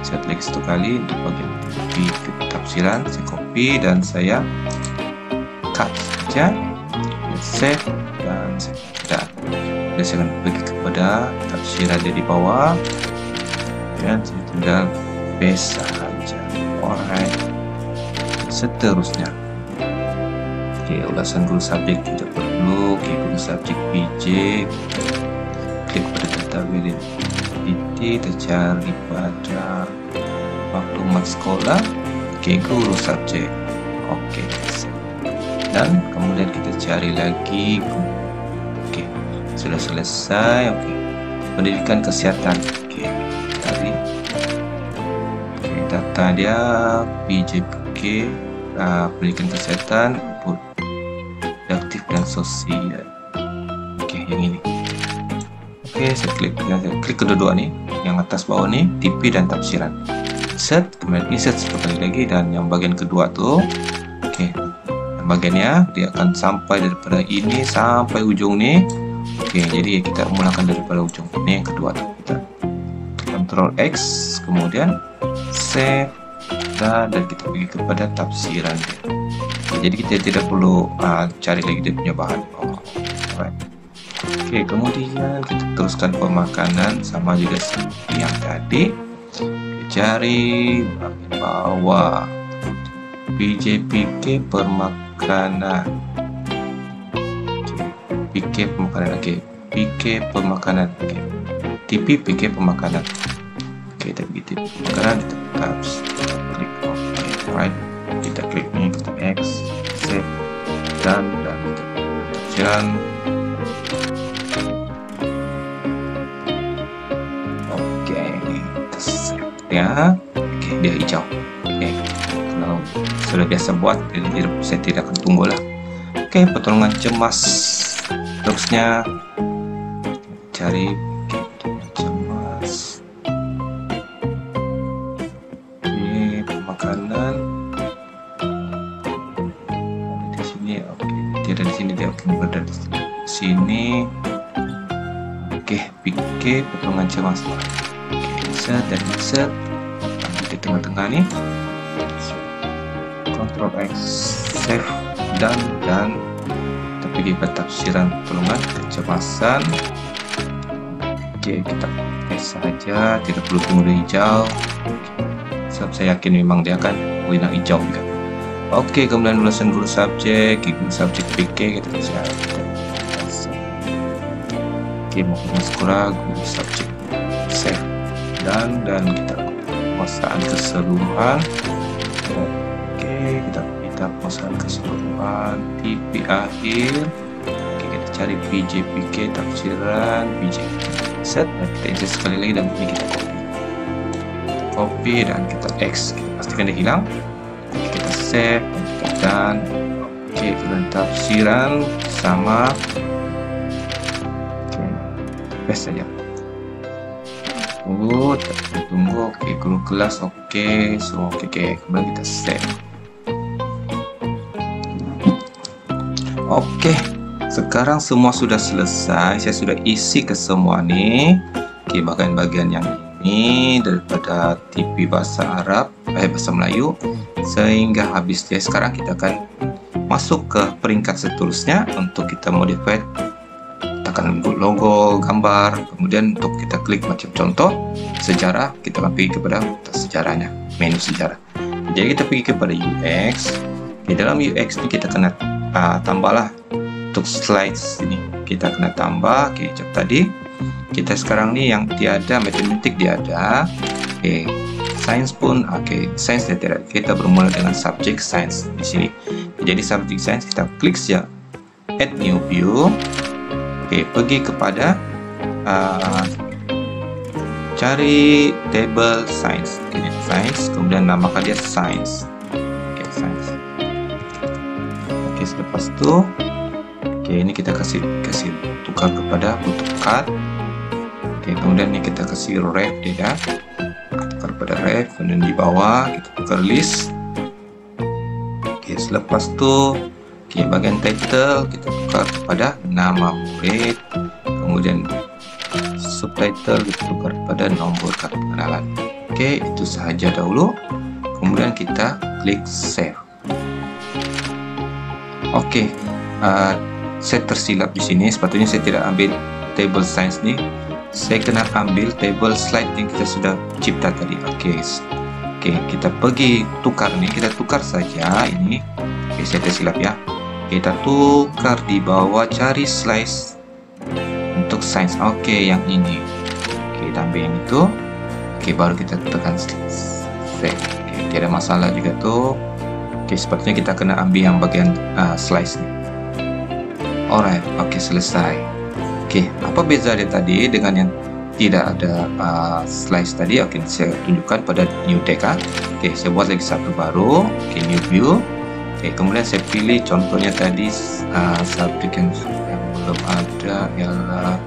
saya klik satu kali di bagian di tafsiran, saya copy dan saya cut saja, save dan saya cut. Jadi saya akan pergi kepada tafsiran dari bawah dan saya tinggal paste saja. Alright, seterusnya. Oke, ulasan guru subjek tidak perlu. Oke, guru subjek PJ, klik pada database. Kita cari pada maklumat sekolah, oke, guru subjek, oke, dan kemudian kita cari lagi. Oke, sudah selesai. Oke, pendidikan kesehatan, oke, cari, oke, data dia PJPK, pendidikan kesehatan, aktif dan sosial, oke, yang ini. Oke, saya klik, kedua-dua nih, yang atas bawah nih, tipe dan tafsiran. Insert, kemudian insert sekali lagi, dan yang bagian kedua tuh, oke, yang bagiannya dia akan sampai daripada ini sampai ujung nih. Oke, jadi kita mulakan daripada ujung ini yang kedua tuh, kita Ctrl X, kemudian save, dan kita pergi kepada tafsiran. Jadi kita tidak perlu cari lagi dia punya bahan. Oh, alright. Oke, kemudian kita teruskan pemakanan sama juga seperti yang tadi. Cari bagian bawah PJPK permakanan. PK pemakanan, oke, PK pemakanan, oke, tipe PK pemakanan. Oke, kita pergi tipe pemakanan, kita klik OK, right, kita klik ini, kita X, save, dan kita jalan. Ya, oke, dia hijau. Oke, kalau sudah biasa buat, jadi saya tidak akan tunggu lah. Oke, pertolongan cemas, terusnya cari pertolongan cemas. Oke, pemakanan ada di sini. Oke, tidak di sini, dia akan berada di sini. Oke, pikir pertolongan cemas. Dan set di tengah-tengah nih, Ctrl X, save, dan tapi kita tafsiran pertolongan kecemasan. Oke, kita S saja, tidak perlu tunggu hijau. Sebab saya yakin memang dia akan warna hijau juga. Oke, kemudian ulasan guru subjek PK kita cari. Oke, maupun sekolah guru subjek. Save dan kita pemusnahan keseluruhan. Oke, kita pemusnahan keseluruhan. Tipe akhir. Oke, kita cari PJPK tafsiran PJPK. Set dan kita insert sekali lagi dan ini kita copy dan kita X. Kita pastikan dia hilang. Kita save dan oke, kita tafsiran sama paste saja. Tunggu, oke, guru kelas, oke, so oke, kembali kita save. Oke, sekarang semua sudah selesai. Saya sudah isi ke semua nih. Oke, bagian-bagian yang ini daripada TV bahasa Arab, bahasa Melayu, sehingga habis dia. Sekarang kita akan masuk ke peringkat seterusnya untuk kita modify. Akan logo, gambar, kemudian untuk kita klik macam contoh sejarah, kita akan pergi kepada sejarahnya, menu sejarah. Jadi kita pergi kepada UX. Di dalam UX ini kita kena tambahlah untuk slides ini. Kita kena tambah kecap tadi. Kita sekarang nih yang tiada matematik dia ada. Oke, sains pun oke, sains tidak. Kita bermula dengan subjek sains di sini. Jadi subjek sains kita klik ya add new view. Oke, pergi kepada cari table science, ini science, kemudian namakan dia science. Oke, science. Oke, selepas itu, oke ini kita kasih tukar kepada untuk cut. Oke, kemudian ini kita kasih ref dia, tukar pada ref, kemudian di bawah kita tukar list. Oke, selepas itu. Oke, bagian title kita tukar kepada nama murid, kemudian subtitle kita tukar kepada nomor kartu kenalan. Oke, itu saja dahulu, kemudian kita klik save. Oke, saya tersilap di sini, sepatutnya saya tidak ambil table science nih, saya kena ambil table slide yang kita sudah cipta tadi. Oke, kita pergi tukar nih, kita tukar saja ini. Oke, saya tersilap ya. Kita tukar di bawah, cari slice untuk size. Oke, yang ini kita ambil yang itu. Oke, baru kita tekan save. Oke, tidak ada masalah juga tuh. Oke, sepertinya kita kena ambil yang bagian slice nih. Alright, oke, selesai. Oke, apa beda dia tadi dengan yang tidak ada slice tadi? Oke, saya tunjukkan pada new DK. Oke, saya buat lagi satu baru. Oke, new view. Oke, kemudian saya pilih contohnya tadi subjek yang belum ada ialah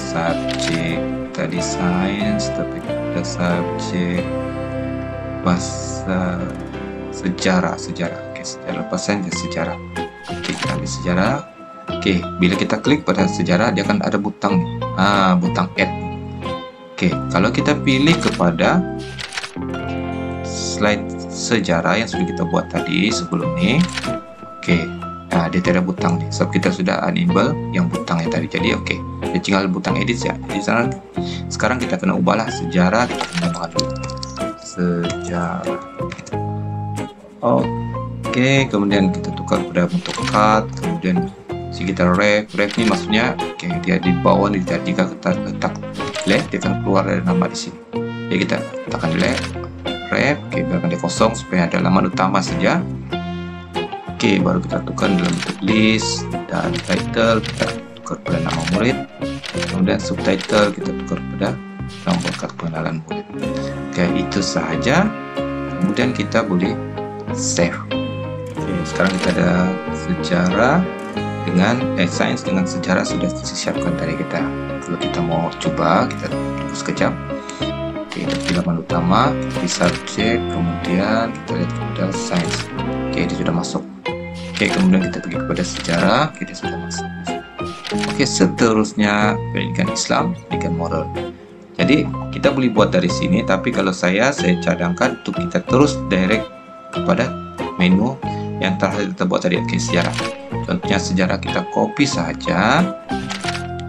subjek tadi sains, tapi ada subjek bahasa sejarah. Oke, sejarah bahasa sejarah. Oke, kita ambil sejarah. Oke, bila kita klik pada sejarah dia akan ada butang butang add. Oke, kalau kita pilih kepada slide sejarah yang sudah kita buat tadi sebelum ini. Oke, nah dia tidak butang nih, sebab kita sudah enable yang butangnya tadi. Jadi oke, dia tinggal butang edit ya. Jadi sekarang kita kena ubahlah sejarah, kita kena mengadu sejarah. Oke, kemudian kita tukar pada bentuk cut, kemudian kita ref ini maksudnya oke, dia di bawah nih, jika kita letak left dia akan keluar dari nama di sini. Jadi kita tekan left ref, oke, biarkan dia kosong supaya ada laman utama saja. Oke, baru kita tukar dalam bentuk list dan title kita tukar pada nama murid, kemudian subtitle kita tukar pada nomor kartu pengenalan murid. Oke, itu saja. Kemudian kita boleh save. Oke, sekarang kita ada sejarah dengan sains dengan sejarah sudah disiapkan dari kita. Kalau kita mau coba, kita tunggu sekejap. Di laman utama, di subjek, kemudian kita lihat kepada sains. Oke, itu sudah masuk. Oke, kemudian kita pergi kepada sejarah, kita sudah masuk. Oke, seterusnya pendidikan Islam, pendidikan moral. Jadi kita boleh buat dari sini, tapi kalau saya cadangkan untuk kita terus direct kepada menu yang terakhir kita buat tadi. Oke, sejarah. Contohnya sejarah kita copy saja.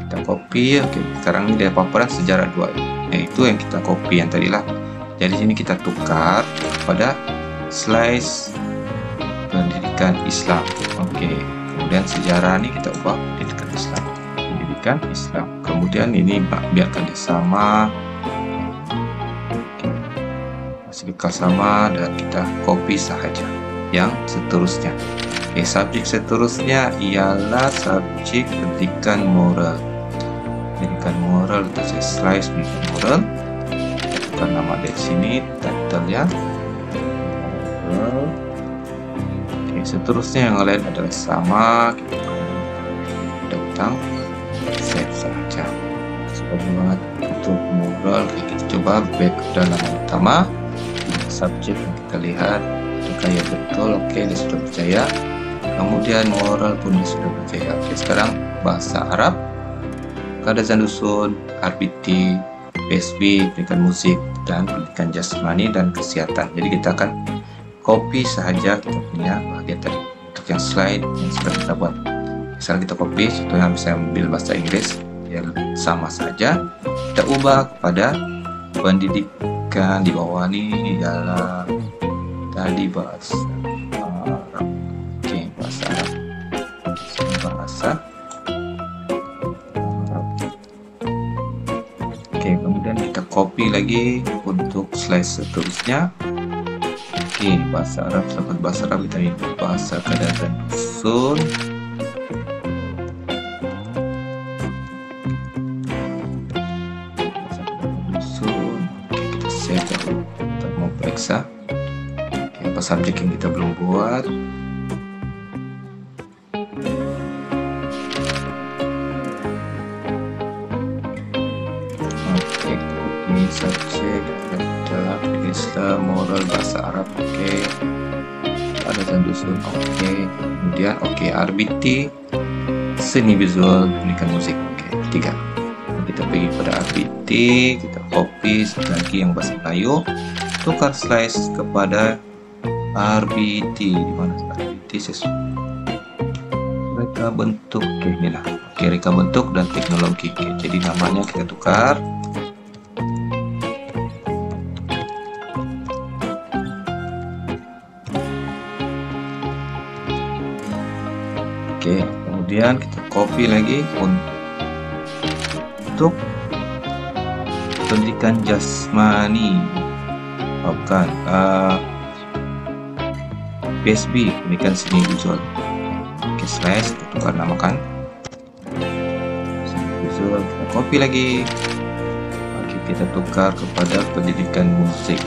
Kita copy. Oke, sekarang ini ada paparan sejarah 2, yaitu yang kita copy yang tadi lah. Jadi sini kita tukar pada slice pendidikan Islam. Oke, kemudian sejarah ini kita ubah pendidikan Islam. pendidikan Islam. Kemudian ini biarkan dia sama, masih dikasih sama, dan kita copy saja yang seterusnya. Oke, subjek seterusnya ialah subjek pendidikan moral. Pendidikan moral, kita slice pendidikan moral, tekan nama dari sini, title-nya. Oke, seterusnya yang lain adalah sama, kita datang set saja. Sebagai untuk moral, kita coba back ke dalam utama subjek yang kita lihat. Kayak betul, oke, ini sudah percaya. Kemudian moral pun sudah percaya. Oke, sekarang bahasa Arab, keadaan dusun, RPT, PSB, pendidikan musik, dan pendidikan jasmani dan kesehatan. Jadi kita akan copy saja kita punya bagian tadi untuk yang slide yang sudah kita buat. Misalnya kita copy, contohnya misalnya ambil bahasa Inggris, ya sama saja. Kita ubah kepada pendidikan di bawah ini ialah tadi bahasa Arab. Oke, bahasa Arab, bahasa Arab. Oke, kemudian kita copy lagi untuk slide seterusnya. Oke, bahasa Arab, selamat bahasa Arab, kita ikut bahasa keadaan dusun. Bahasa keadaan dusun, oke, kita save dulu, kita mau periksa apa subjek yang kita belum buat. Oke, ini subjek adalah Islam, moral, bahasa Arab. Oke, ada tandusun. Oke, kemudian oke, RBT, seni visual, pendidikan musik. Oke, tiga. Kita pergi pada RBT, kita copy lagi yang bahasa Melayu, tukar slice kepada RBT. Di mana RBT sesuai reka bentuk, oke, inilah. Oke, reka bentuk dan teknologi. Oke, jadi namanya kita tukar. Oke, kemudian kita copy lagi untuk pendidikan jasmani, bukan PSB, pendidikan seni visual. Oke, slash, kita tukar namakan seni visual, kita copy lagi. Oke, kita tukar kepada pendidikan musik.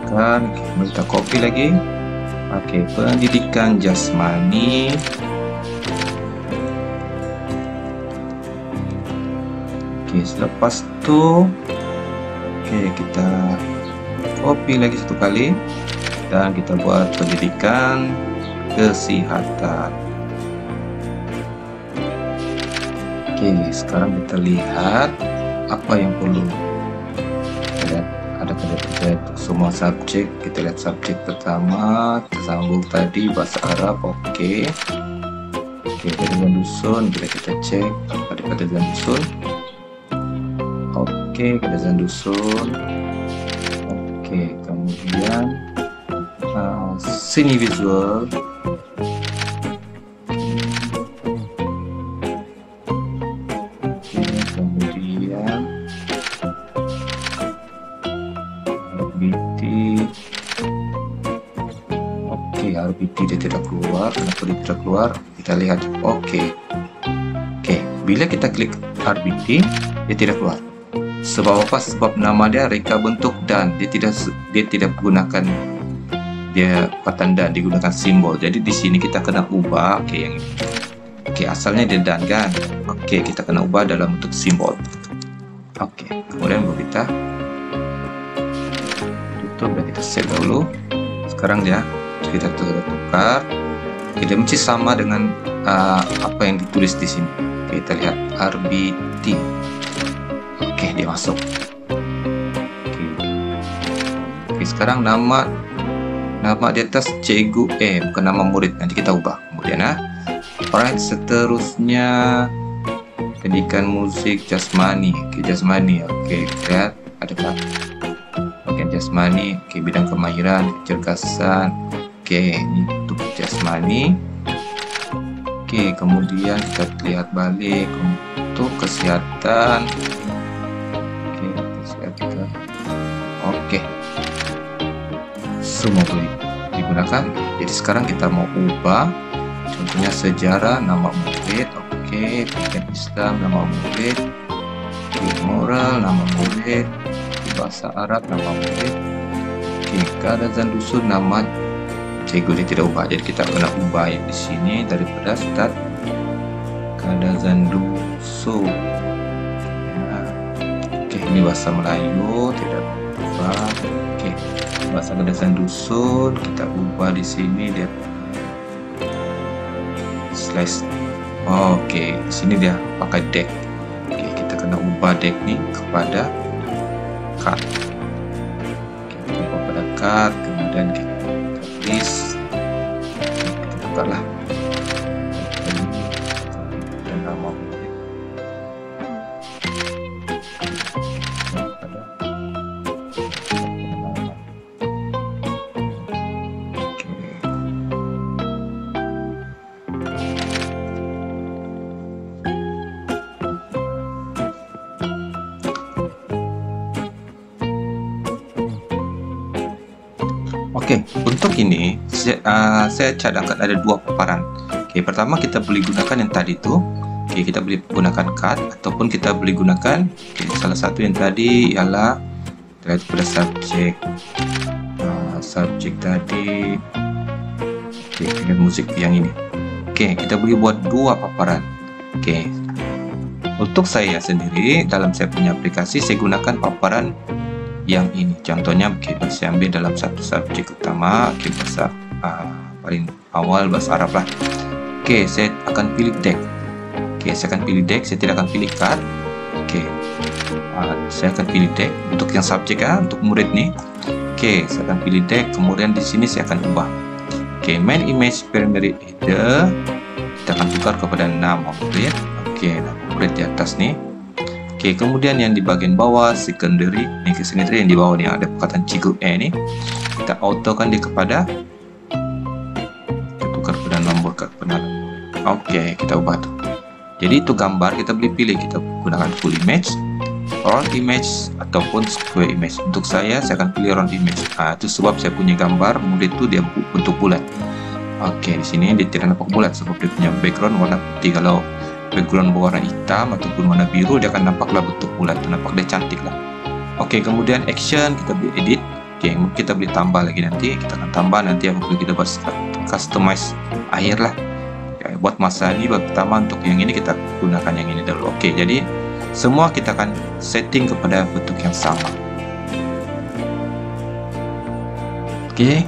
Oke, kita copy lagi. Oke, pendidikan jasmani. Oke, selepas itu, oke, kita copy lagi satu kali dan kita buat pendidikan kesehatan. Oke, sekarang kita lihat apa yang perlu. Lihat, ada kerja untuk semua subjek. Kita lihat subjek pertama, kita sambung tadi bahasa Arab. Oke, keadaan dusun, bila kita cek pada keadaan dusun. Oke, keadaan dusun. Oke, kemudian seni visual. Oke, kemudian RBT. Oke, RBT dia tidak keluar. Kenapa dia tidak keluar? Kita lihat. Oke. Oke, bila kita klik RBT, dia tidak keluar. Sebab apa? Sebab nama dia reka bentuk dan dia tidak menggunakan dia pertanda, digunakan simbol. Jadi di sini kita kena ubah. Oke, yang ini. Oke, asalnya dia dan kan. Oke, kita kena ubah dalam bentuk simbol. Oke, kemudian kita tutup dan kita save dulu. Sekarang ya kita tukar. Dia masih sama dengan apa yang ditulis di sini. Oke, kita lihat RBT. Dia masuk. Oke. Oke, sekarang nama di atas cegu, bukan nama murid, nanti kita ubah kemudian. Alright, seterusnya pendidikan musik jasmani. Oke, jasmani. Oke, lihat ada bagian jasmani. Oke, bidang kemahiran, kecerdasan. Oke, ini untuk jasmani. Oke, Oke, kemudian kita lihat balik untuk kesehatan. Oke, kesehatan. Oke, semua boleh digunakan. Jadi sekarang kita mau ubah, contohnya sejarah, nama murid. Oke, pendidikan Islam, nama murid. Moral, nama murid. Bahasa Arab, nama murid. Jika ada dan dusun, nama category tidak ubah. Jadi kita kena ubah ya di sini daripada start keadaan dusun. Nah, oke, ini bahasa Melayu tidak ubah. Oke, bahasa keadaan dusun kita ubah di sini dia slash. Oke, di sini dia pakai dek. Oke, kita kena ubah dek nih kepada kat. Oke, kepada kat, kemudian kita list kita bukalah dan nama murid Oke, untuk ini saya cadangkan ada dua paparan. Oke, pertama kita boleh gunakan yang tadi itu. Oke, kita boleh gunakan cut ataupun kita boleh gunakan salah satu yang tadi ialah terkait pada subjek. Subjek tadi dengan musik yang ini. Oke, kita boleh buat dua paparan. Oke, untuk saya sendiri dalam saya punya aplikasi saya gunakan paparan yang ini. Contohnya kita ambil dalam satu subjek utama, kita bahasa paling awal bahasa Arab lah. Oke, saya akan pilih deck. Oke, saya akan pilih deck, saya tidak akan pilih card. Oke, saya akan pilih deck untuk yang subjek ya, untuk murid nih. Oke, saya akan pilih deck, kemudian di sini saya akan ubah. Oke, main image primary header kita akan tukar kepada nama murid. Oke, nama murid di atas nih. Oke, kemudian yang di bagian bawah secondary, ini secondary yang di bawah nih ada perkataan cikgu E ini. Kita autokan dia kepada, kita tukar pada nomor ke benar. Oke, kita ubah tuh. Jadi itu gambar kita boleh pilih, kita gunakan full image, round image ataupun square image. Untuk saya akan pilih round image. Nah, itu sebab saya punya gambar murid itu dia bentuk bulat. Oke, di sini dia tidak nampak bulat sebab dia punya background warna putih. Kalau background berwarna hitam ataupun warna biru dia akan nampaklah bentuk bulat, nampak dia cantik lah. Oke, kemudian action kita boleh edit. Oke, kita boleh tambah lagi nanti, kita akan tambah nanti apabila kita buat customize akhir lah. Oke, buat masa ini pertama untuk yang ini kita gunakan yang ini dulu. Oke, jadi semua kita akan setting kepada bentuk yang sama. Oke,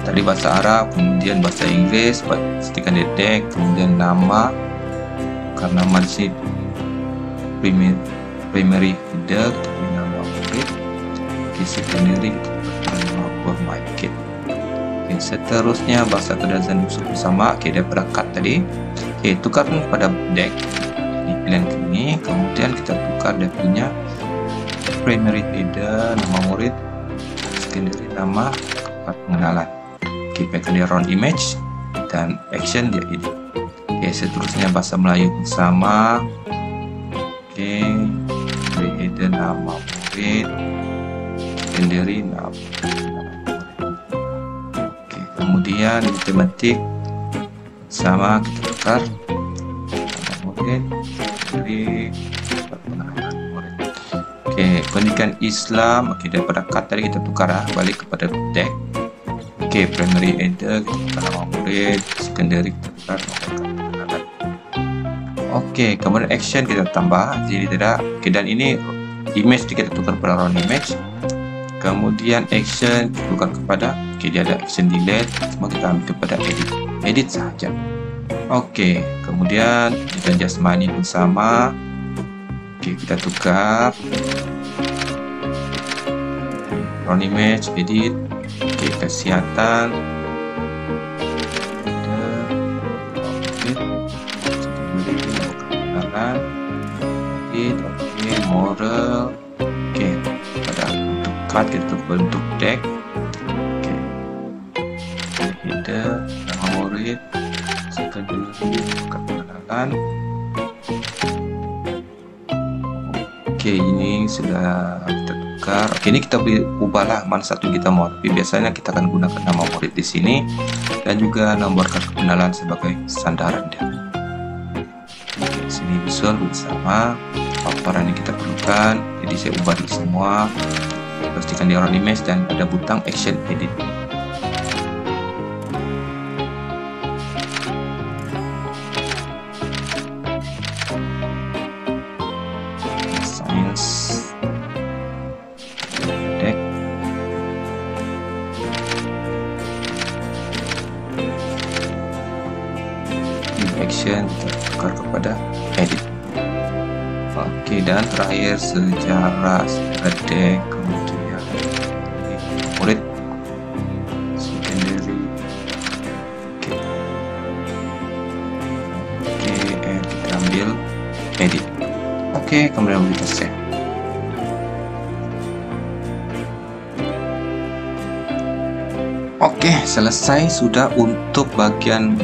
tadi bahasa Arab, kemudian bahasa Inggris, setikan deck, kemudian nama. Karena masih primary header kita punya nama murid, di secondary kita punya nama my kid. Oke, seterusnya bahasa keadaan dusun bersama. Oke, dia berangkat tadi. Oke, tukar pada deck di pilihan ini, kemudian kita tukar dia punya primary header nama murid, secondary nama pengenalan. Oke, pakai round image dan action dia edit. Oke, seterusnya bahasa Melayu bersama. Oke, header nama murid, secondary nama. Oke, kemudian matematik sama kita tukar nama murid, secondary pengenalan murid. Oke, pendidikan Islam. Oke, daripada cut tadi kita tukar balik kepada deck. Oke, primary header kita tukar nama murid, secondary kita tukar nama murid. Oke, kemudian action kita tambah, jadi tidak. Oke, dan ini image kita tukar pada round image, kemudian action kita tukar kepada. Oke, dia ada action delete, cuma kita ambil kepada edit saja. Oke, kemudian kita jasmani pun sama. Oke, kita tukar round image, edit. Oke, kesehatan. Oke, moral. Oke, pada bentuk card kita bentuk deck. Oke, header, nama murid, kita dulu buka pengenalan. Oke, ini sudah kita tukar. Oke, ini kita ubah laman satu kita mau, tapi biasanya kita akan gunakan nama murid di sini dan juga nomor kartu pengenalan sebagai sandaran dia. Oke, sini visual bersama paparan yang kita perlukan. Jadi saya ubah dulu semua, pastikan di orang image dan ada butang action edit. Action kita tukar kepada edit. Oke, dan terakhir sejarah sedek, kemudian murid secondary. Oke, kita ambil edit. Oke, kemudian kita save. Oke, selesai sudah untuk bagian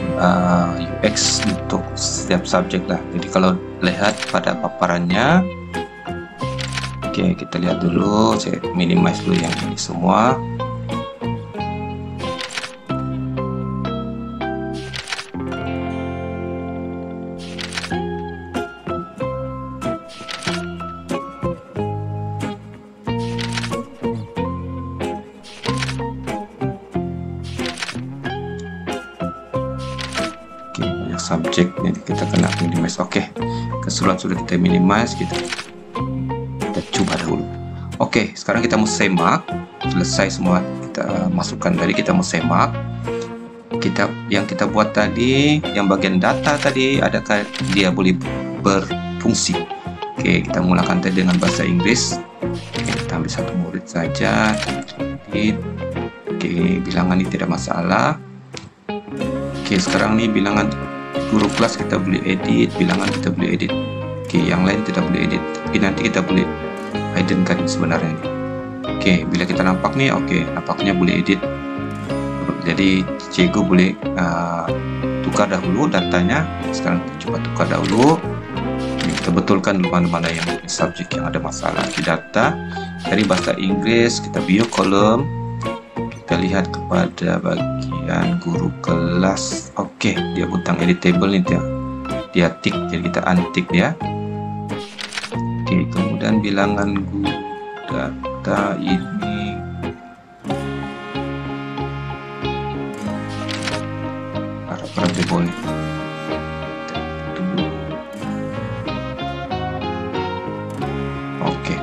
UX untuk setiap subjek lah. Jadi kalau lihat pada paparannya, oke, kita lihat dulu, saya minimize dulu yang ini semua. Subjek, jadi kita kena minimize. Oke, keseluruhan sudah kita minimize, kita coba dahulu. Oke, sekarang kita mau semak, selesai semua kita masukkan dari kita mau semak. Kita yang kita buat tadi, yang bagian data tadi, adakah dia boleh berfungsi? Oke, kita mulakan tadi dengan bahasa Inggris. Oke, kita ambil satu murid saja. Oke, bilangan ini tidak masalah. Oke, sekarang nih bilangan guru kelas kita boleh edit, bilangan kita boleh edit. Oke, yang lain tidak boleh edit, tapi nanti kita boleh hidden-kan sebenarnya. Oke, bila kita nampak nih, oke, nampaknya boleh edit. Jadi Cego boleh tukar dahulu datanya. Sekarang kita coba tukar dahulu. Oke, kita betulkan dulu mana-mana yang subjek yang ada masalah di data. Dari bahasa Inggris kita bio kolom. Kita lihat kepada bagian guru kelas. Oke, dia butang editable nih dia tick, jadi kita untick ya. Oke, kemudian bilangan guru data ini para table. Oke,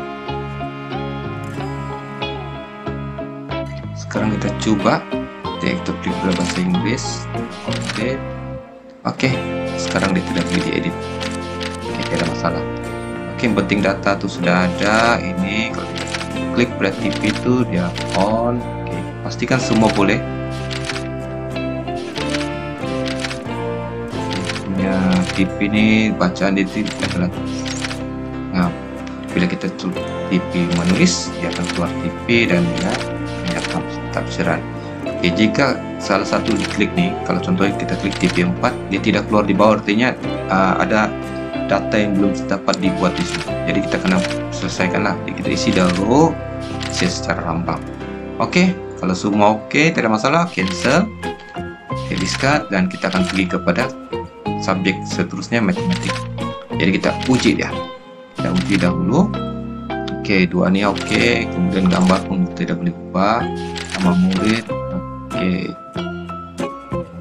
sekarang kita coba kita klik bahasa Inggris. Oke, okay. Sekarang dia tidak boleh diedit. Oke, tidak ada masalah. Oke, yang penting data tuh sudah ada. Ini kalau klik berarti itu dia on. Oke, pastikan semua boleh. Ya, tip ini bacaan di tip adalah. Nah, bila kita tipi menulis, dia akan keluar tipi dan dia tafsiran. Oke, jika salah satu diklik nih, kalau contohnya kita klik TP4, dia tidak keluar di bawah, artinya ada data yang belum dapat dibuat di sini. Jadi kita kena selesaikanlah. Jadi kita isi dahulu, isi secara rambang. Oke, kalau semua oke, tidak masalah, cancel, discard, dan kita akan pergi kepada subjek seterusnya matematik. Jadi kita uji ya, kita uji dahulu. Oke, dua ini oke, kemudian gambar pun tidak boleh ubah, nama murid, oke,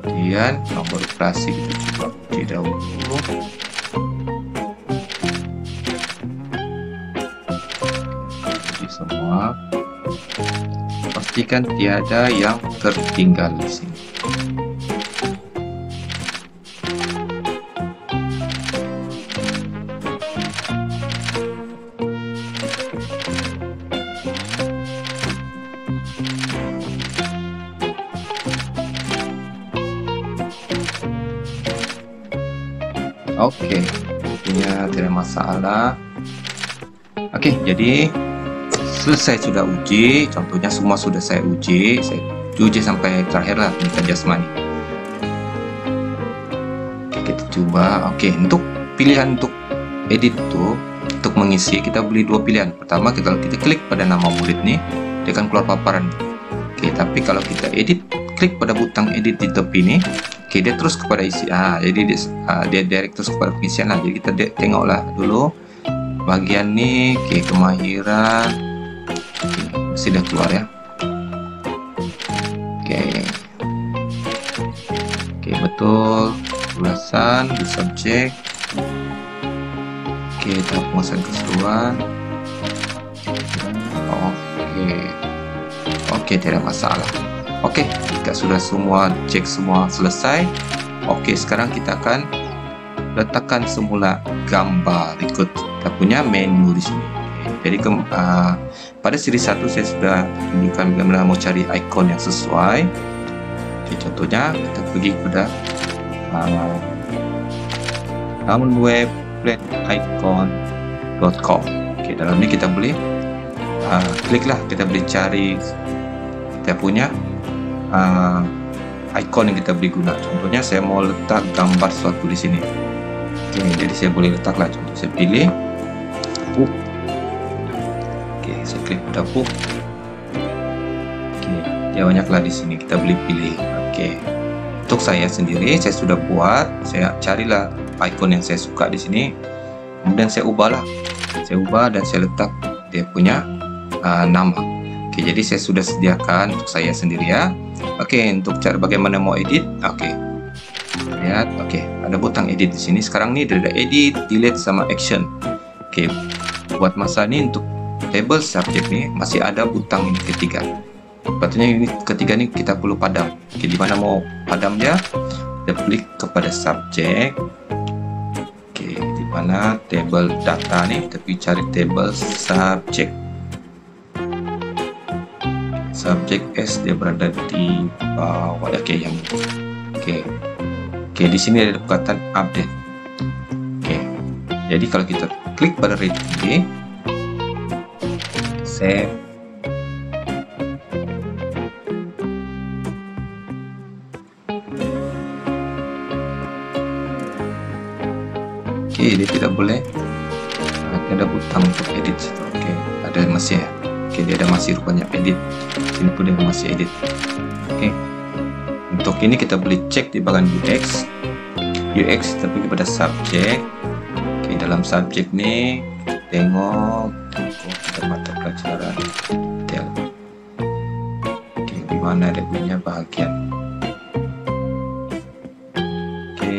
kemudian nomor operasi kita coba uji dahulu. Uji semua, pastikan tiada yang tertinggal di sini. Oke, artinya tidak masalah. Oke, jadi selesai sudah uji. Contohnya semua sudah saya uji sampai terakhir lah, minta jasmani. coba. Oke, untuk pilihan untuk edit tuh, untuk mengisi kita beli dua pilihan. Pertama, kalau kita klik pada nama murid nih, dia akan keluar paparan. Oke, tapi kalau kita edit, klik pada butang edit di tepi nih, oke, dia terus kepada isi. Jadi dia direct terus kepada pengisian lah. Jadi kita tengoklah dulu bagian nih, oke, kemahiran, oke, sudah keluar ya. Oke, betul, ulasan di subjek. Oke, tahap penguasaan keseluruhan. Oke, tidak masalah. Oke, jika sudah semua cek semua selesai, oke, sekarang kita akan letakkan semula gambar ikut kita punya menu di sini. Jadi pada seri 1 saya sudah tunjukkan bagaimana mau cari icon yang sesuai. Oke, contohnya kita pergi pada web icon.com. Oke, dalam ini kita beli kliklah kita beli cari kita punya icon yang kita beli guna. Contohnya saya mau letak gambar sesuatu di sini. Oke, jadi saya boleh letaklah, contoh saya pilih book. Oke, saya klik pada book. Oke, ya banyaklah di sini kita beli pilih. Oke, untuk saya sendiri saya sudah buat, saya carilah icon yang saya suka di sini, kemudian saya ubahlah, saya ubah dan saya letak dia punya nama. Oke, jadi saya sudah sediakan untuk saya sendiri ya. Oke, untuk cara bagaimana mau edit, oke, lihat, oke, ada butang edit di sini. Sekarang nih ada edit, delete sama action. Oke, buat masa ini untuk label subject nih masih ada butang ini ketiga. Batunya ini ketiga nih kita perlu padam. Oke, di mana mau padamnya? Kita klik kepada subjek. Oke, di mana table data nih, tapi cari table subjek. Subjek S dia berada di bawah. Oke, yang oke, di sini ada perkataan update. Oke, jadi kalau kita klik pada read ini, save. Dia tidak boleh, ada butang untuk edit. Oke, ada masih ya. Oke, dia ada masih rupanya edit. Sini pun dia masih edit. Oke, untuk ini kita boleh cek di bagian UX tapi kepada subjek. Oke, dalam subjek nih tengok kita mata pelajaran detail. Oke, di mana dia punya bagian. Oke,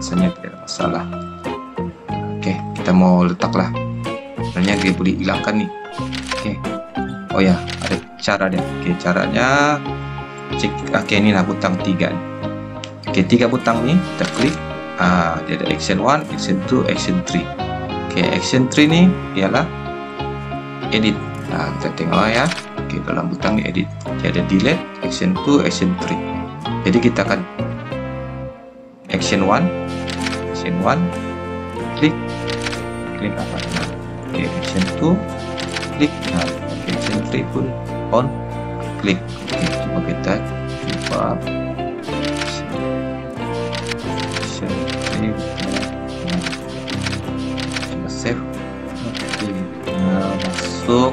rasanya tidak ada masalah. Kita mau letaklah, sebenarnya dia boleh hilangkan nih. Oke, oh ya, ada cara deh. Oke, caranya cek. Oke, ini lah butang 3. Oke, 3 butang nih kita klik. Dia ada action 1, action 2, action 3. Oke, action 3 nih ialah edit. Nah, kita tengok ya. Oke, dalam butang edit dia ada delete, action 2, action 3. Jadi kita akan action 1, klik apa ya? Oke, action 2 klik. Nah, action 3 pun on klik. Oke, coba kita action 3 coba save. Oke, nah, masuk.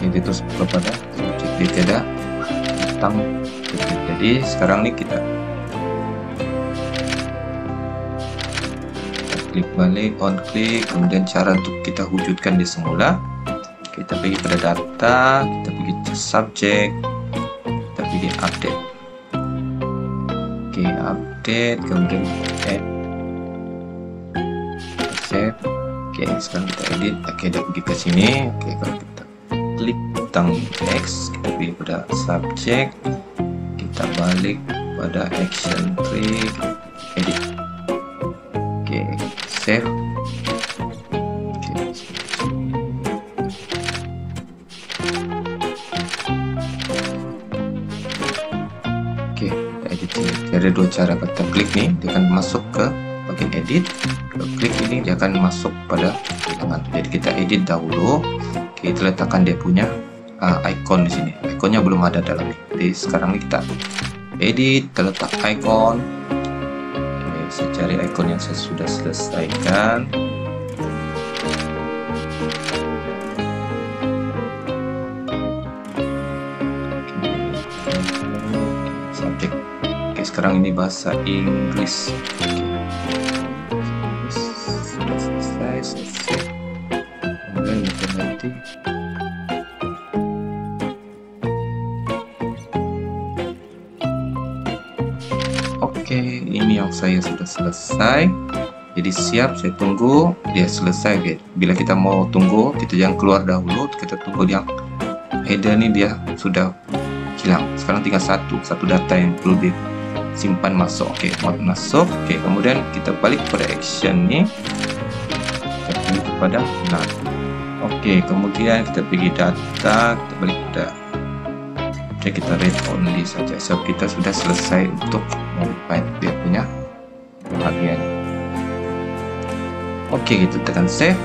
Ini terus kepada subjek tidak tentang. Jadi sekarang nih kita klik balik on klik, kemudian cara untuk kita wujudkan dia semula. Kita pergi pada data, kita pergi ke subjek, kita pilih update. Oke, update, kemudian add, save. Oke, sekarang kita edit. Oke, dia pergi ke sini. Oke, kalau kita klik butang X, kita pilih pada subjek, kita balik pada action 3, edit. Oke, save. Oke, edit ini. Ada dua cara, kita klik nih dia akan masuk ke bagian edit. Kalau klik ini dia akan masuk pada tangan. Jadi kita edit dahulu. Oke, kita letakkan dia punya icon di sini. Ikonnya belum ada dalam ini. Jadi sekarang kita edit, letak icon. Oke, saya cari icon yang saya sudah selesaikan. Subjek. Oke, sekarang ini bahasa Inggris. Sudah selesai. Kemudian nanti oke, ini yang saya sudah selesai. Jadi siap, saya tunggu dia selesai. Oke. Bila kita mau tunggu, kita jangan keluar dahulu. Kita tunggu yang header ini dia sudah hilang. Sekarang tinggal satu data yang perlu disimpan masuk. Oke, masuk. Oke, kemudian kita balik pada action nih. Kita pilih kepada none. Oke, kemudian kita pilih data, kita balik pada. Oke, kita read only saja. So, kita sudah selesai untuk modify dia punya bagian. Oke, kita tekan save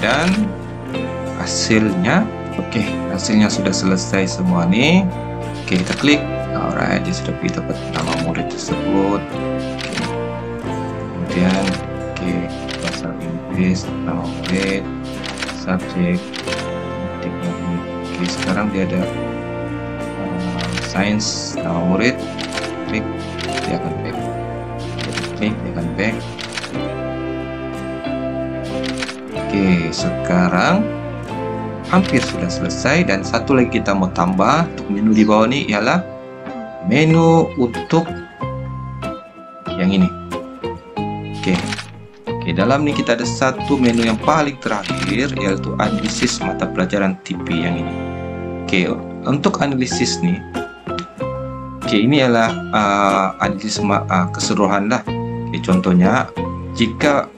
dan hasilnya. Oke, hasilnya sudah selesai semua nih. Oke, kita klik. Alright, dia sudah pilih tempat nama murid tersebut. Oke. Kemudian, oke, bahasa Inggris, nama murid, subjek, teknologi. Oke, sekarang dia ada sains, nama murid, klik, dia akan back, klik, dia akan back. Oke, sekarang hampir sudah selesai, dan satu lagi kita mau tambah untuk menu di bawah ini ialah menu untuk yang ini. Oke, oke, dalam ini kita ada satu menu yang paling terakhir yaitu analisis mata pelajaran TV yang ini. Oke, untuk analisis nih. Oke, ini adalah analisis keseluruhan lah. Oke, contohnya jika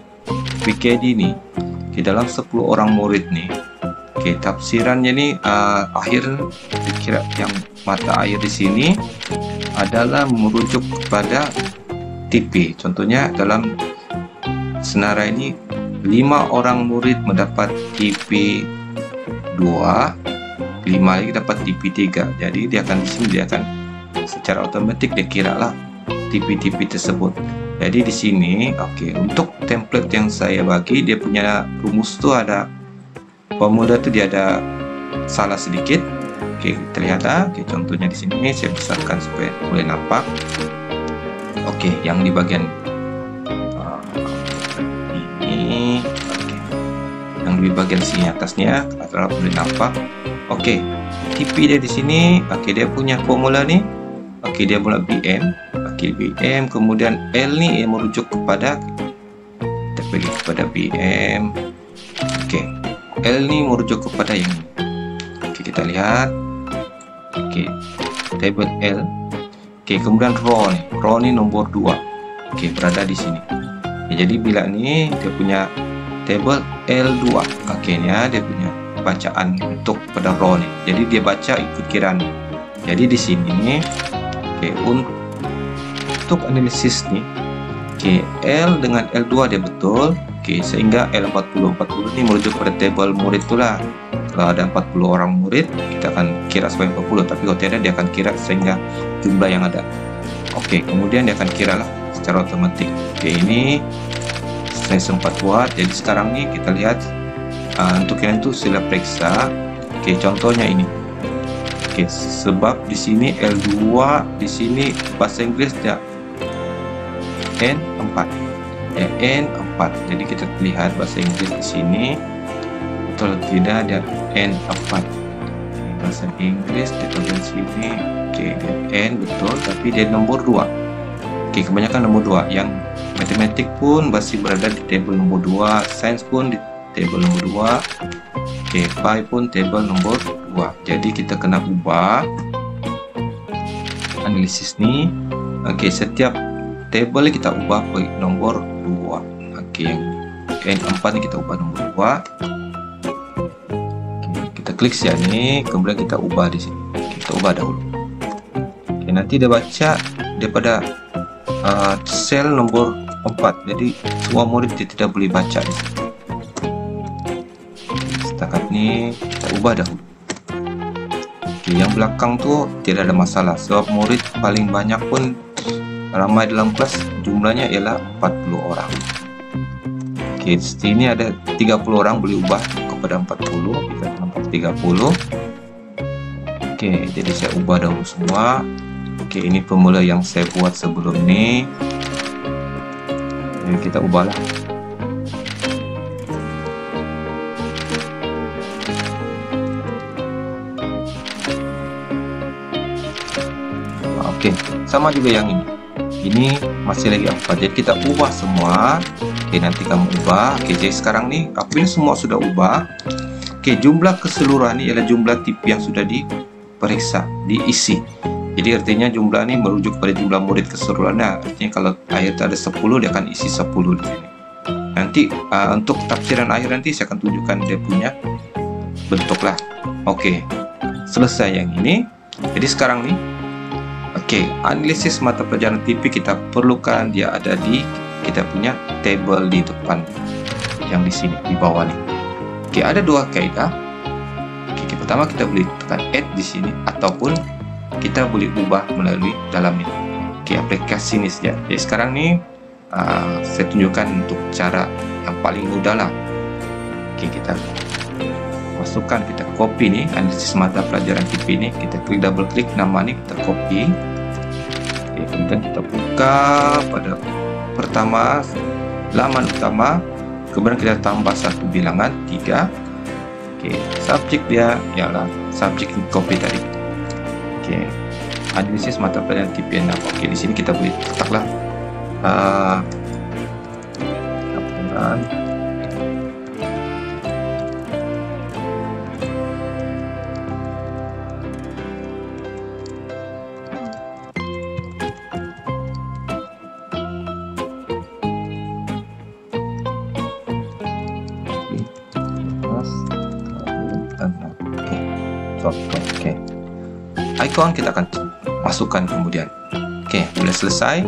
PPD ini di dalam 10 orang murid nih. Oke, tafsirannya nih akhir dikira yang mata air di sini adalah merujuk kepada TP. Contohnya dalam senara ini 5 orang murid mendapat TP 2, 5 lagi dapat TP 3. Jadi dia akan disediakan secara otomatis dikiralah tipi-tipi tersebut. Jadi di sini, oke, untuk template yang saya bagi, dia punya rumus tuh ada formula tuh dia ada salah sedikit. Oke, terlihat. Oke, contohnya di sini saya besarkan supaya boleh nampak. Oke, yang di bagian ini, oke, yang di bagian sini atasnya kalau boleh nampak. Oke, tipi dia di sini. Oke, dia punya formula nih. Oke, dia mulai BM. Oke, BM, kemudian L nih yang merujuk kepada, kita pilih kepada BM. Oke, L nih merujuk kepada yang ini. Oke, kita lihat. Oke, table L. Oke, kemudian row nih. Row nih nomor 2. Oke, berada di sini. Ya, jadi bila nih dia punya table L2. Oke, ya, dia punya bacaan untuk pada row nih. Jadi dia baca ikut kiraan. Jadi di sini oke, untuk analisis nih, oke, L dengan L2 dia betul. Oke, sehingga L40 ini merujuk pada table murid itulah. Kalau ada 40 orang murid, kita akan kira sebanyak 40, tapi kalau tidak dia akan kira sehingga jumlah yang ada. Oke, kemudian dia akan kira lah secara otomatis. Oke, ini saya sempat buat. Jadi sekarang nih kita lihat untuk yang itu sila periksa. Oke, contohnya ini. Oke, sebab di sini L2, di sini bahasa Inggrisnya N4. Ya, N4. Jadi kita lihat bahasa Inggris di sini betul tidak ada N4. Oke, bahasa Inggris di bagian sini. Oke, N betul, tapi dia nomor 2. Oke, kebanyakan nomor 2. Yang matematik pun masih berada di table nomor 2, sains pun di table nomor 2. Oke, pi pun table nomor 2. Jadi kita kena ubah analisis nih. Oke, setiap table kita ubah ke nomor 2. Oke, yang N4 ini kita ubah nomor 2. Oke, kita klik sini, kemudian kita ubah di sini. Kita ubah dahulu. Oke, nanti dia baca daripada sel nomor 4. Jadi semua murid dia tidak boleh baca di sini. Ini kita ubah dahulu. yang belakang tuh tidak ada masalah, sebab murid paling banyak pun ramai dalam kelas, jumlahnya ialah 40 orang. Oke, ini ada 30 orang, boleh ubah kepada 40, kita tambah 30. Oke, jadi saya ubah dahulu semua. Oke, ini pemula yang saya buat sebelum ini. Jadi kita ubahlah. Oke, sama juga yang ini. Ini masih lagi apa? Jadi kita ubah semua. Oke, nanti kamu ubah. Oke, jadi sekarang nih, aku ini semua sudah ubah. Oke, jumlah keseluruhan ini adalah jumlah tip yang sudah diperiksa, diisi. Jadi artinya jumlah ini merujuk pada jumlah murid keseluruhannya. Artinya kalau akhirnya ada 10, dia akan isi 10 di sini. Nanti untuk tafsiran akhir nanti saya akan tunjukkan dia punya bentuklah. Oke, selesai yang ini. Jadi sekarang nih. Oke, analisis mata pelajaran TV kita perlukan dia ada di kita punya table di depan yang di sini di bawah nih. Oke, ada dua kaidah. Oke, pertama kita boleh tekan add di sini ataupun kita boleh ubah melalui dalam ini. Oke, aplikasi ini saja. Jadi sekarang nih saya tunjukkan untuk cara yang paling mudah lah. Oke, kita masukkan, kita copy nih analisis mata pelajaran TV ini, kita klik double klik nama nih, kita copy. Oke, kemudian kita buka pada pertama laman utama, kemudian kita tambah satu bilangan 3. Oke, subjek dia ialah subjek yang copy tadi. Oke, analisis mata pelajaran TV ini. Oke, di sini kita boleh letaklah Oke, icon kita akan masukkan kemudian. Oke, sudah selesai.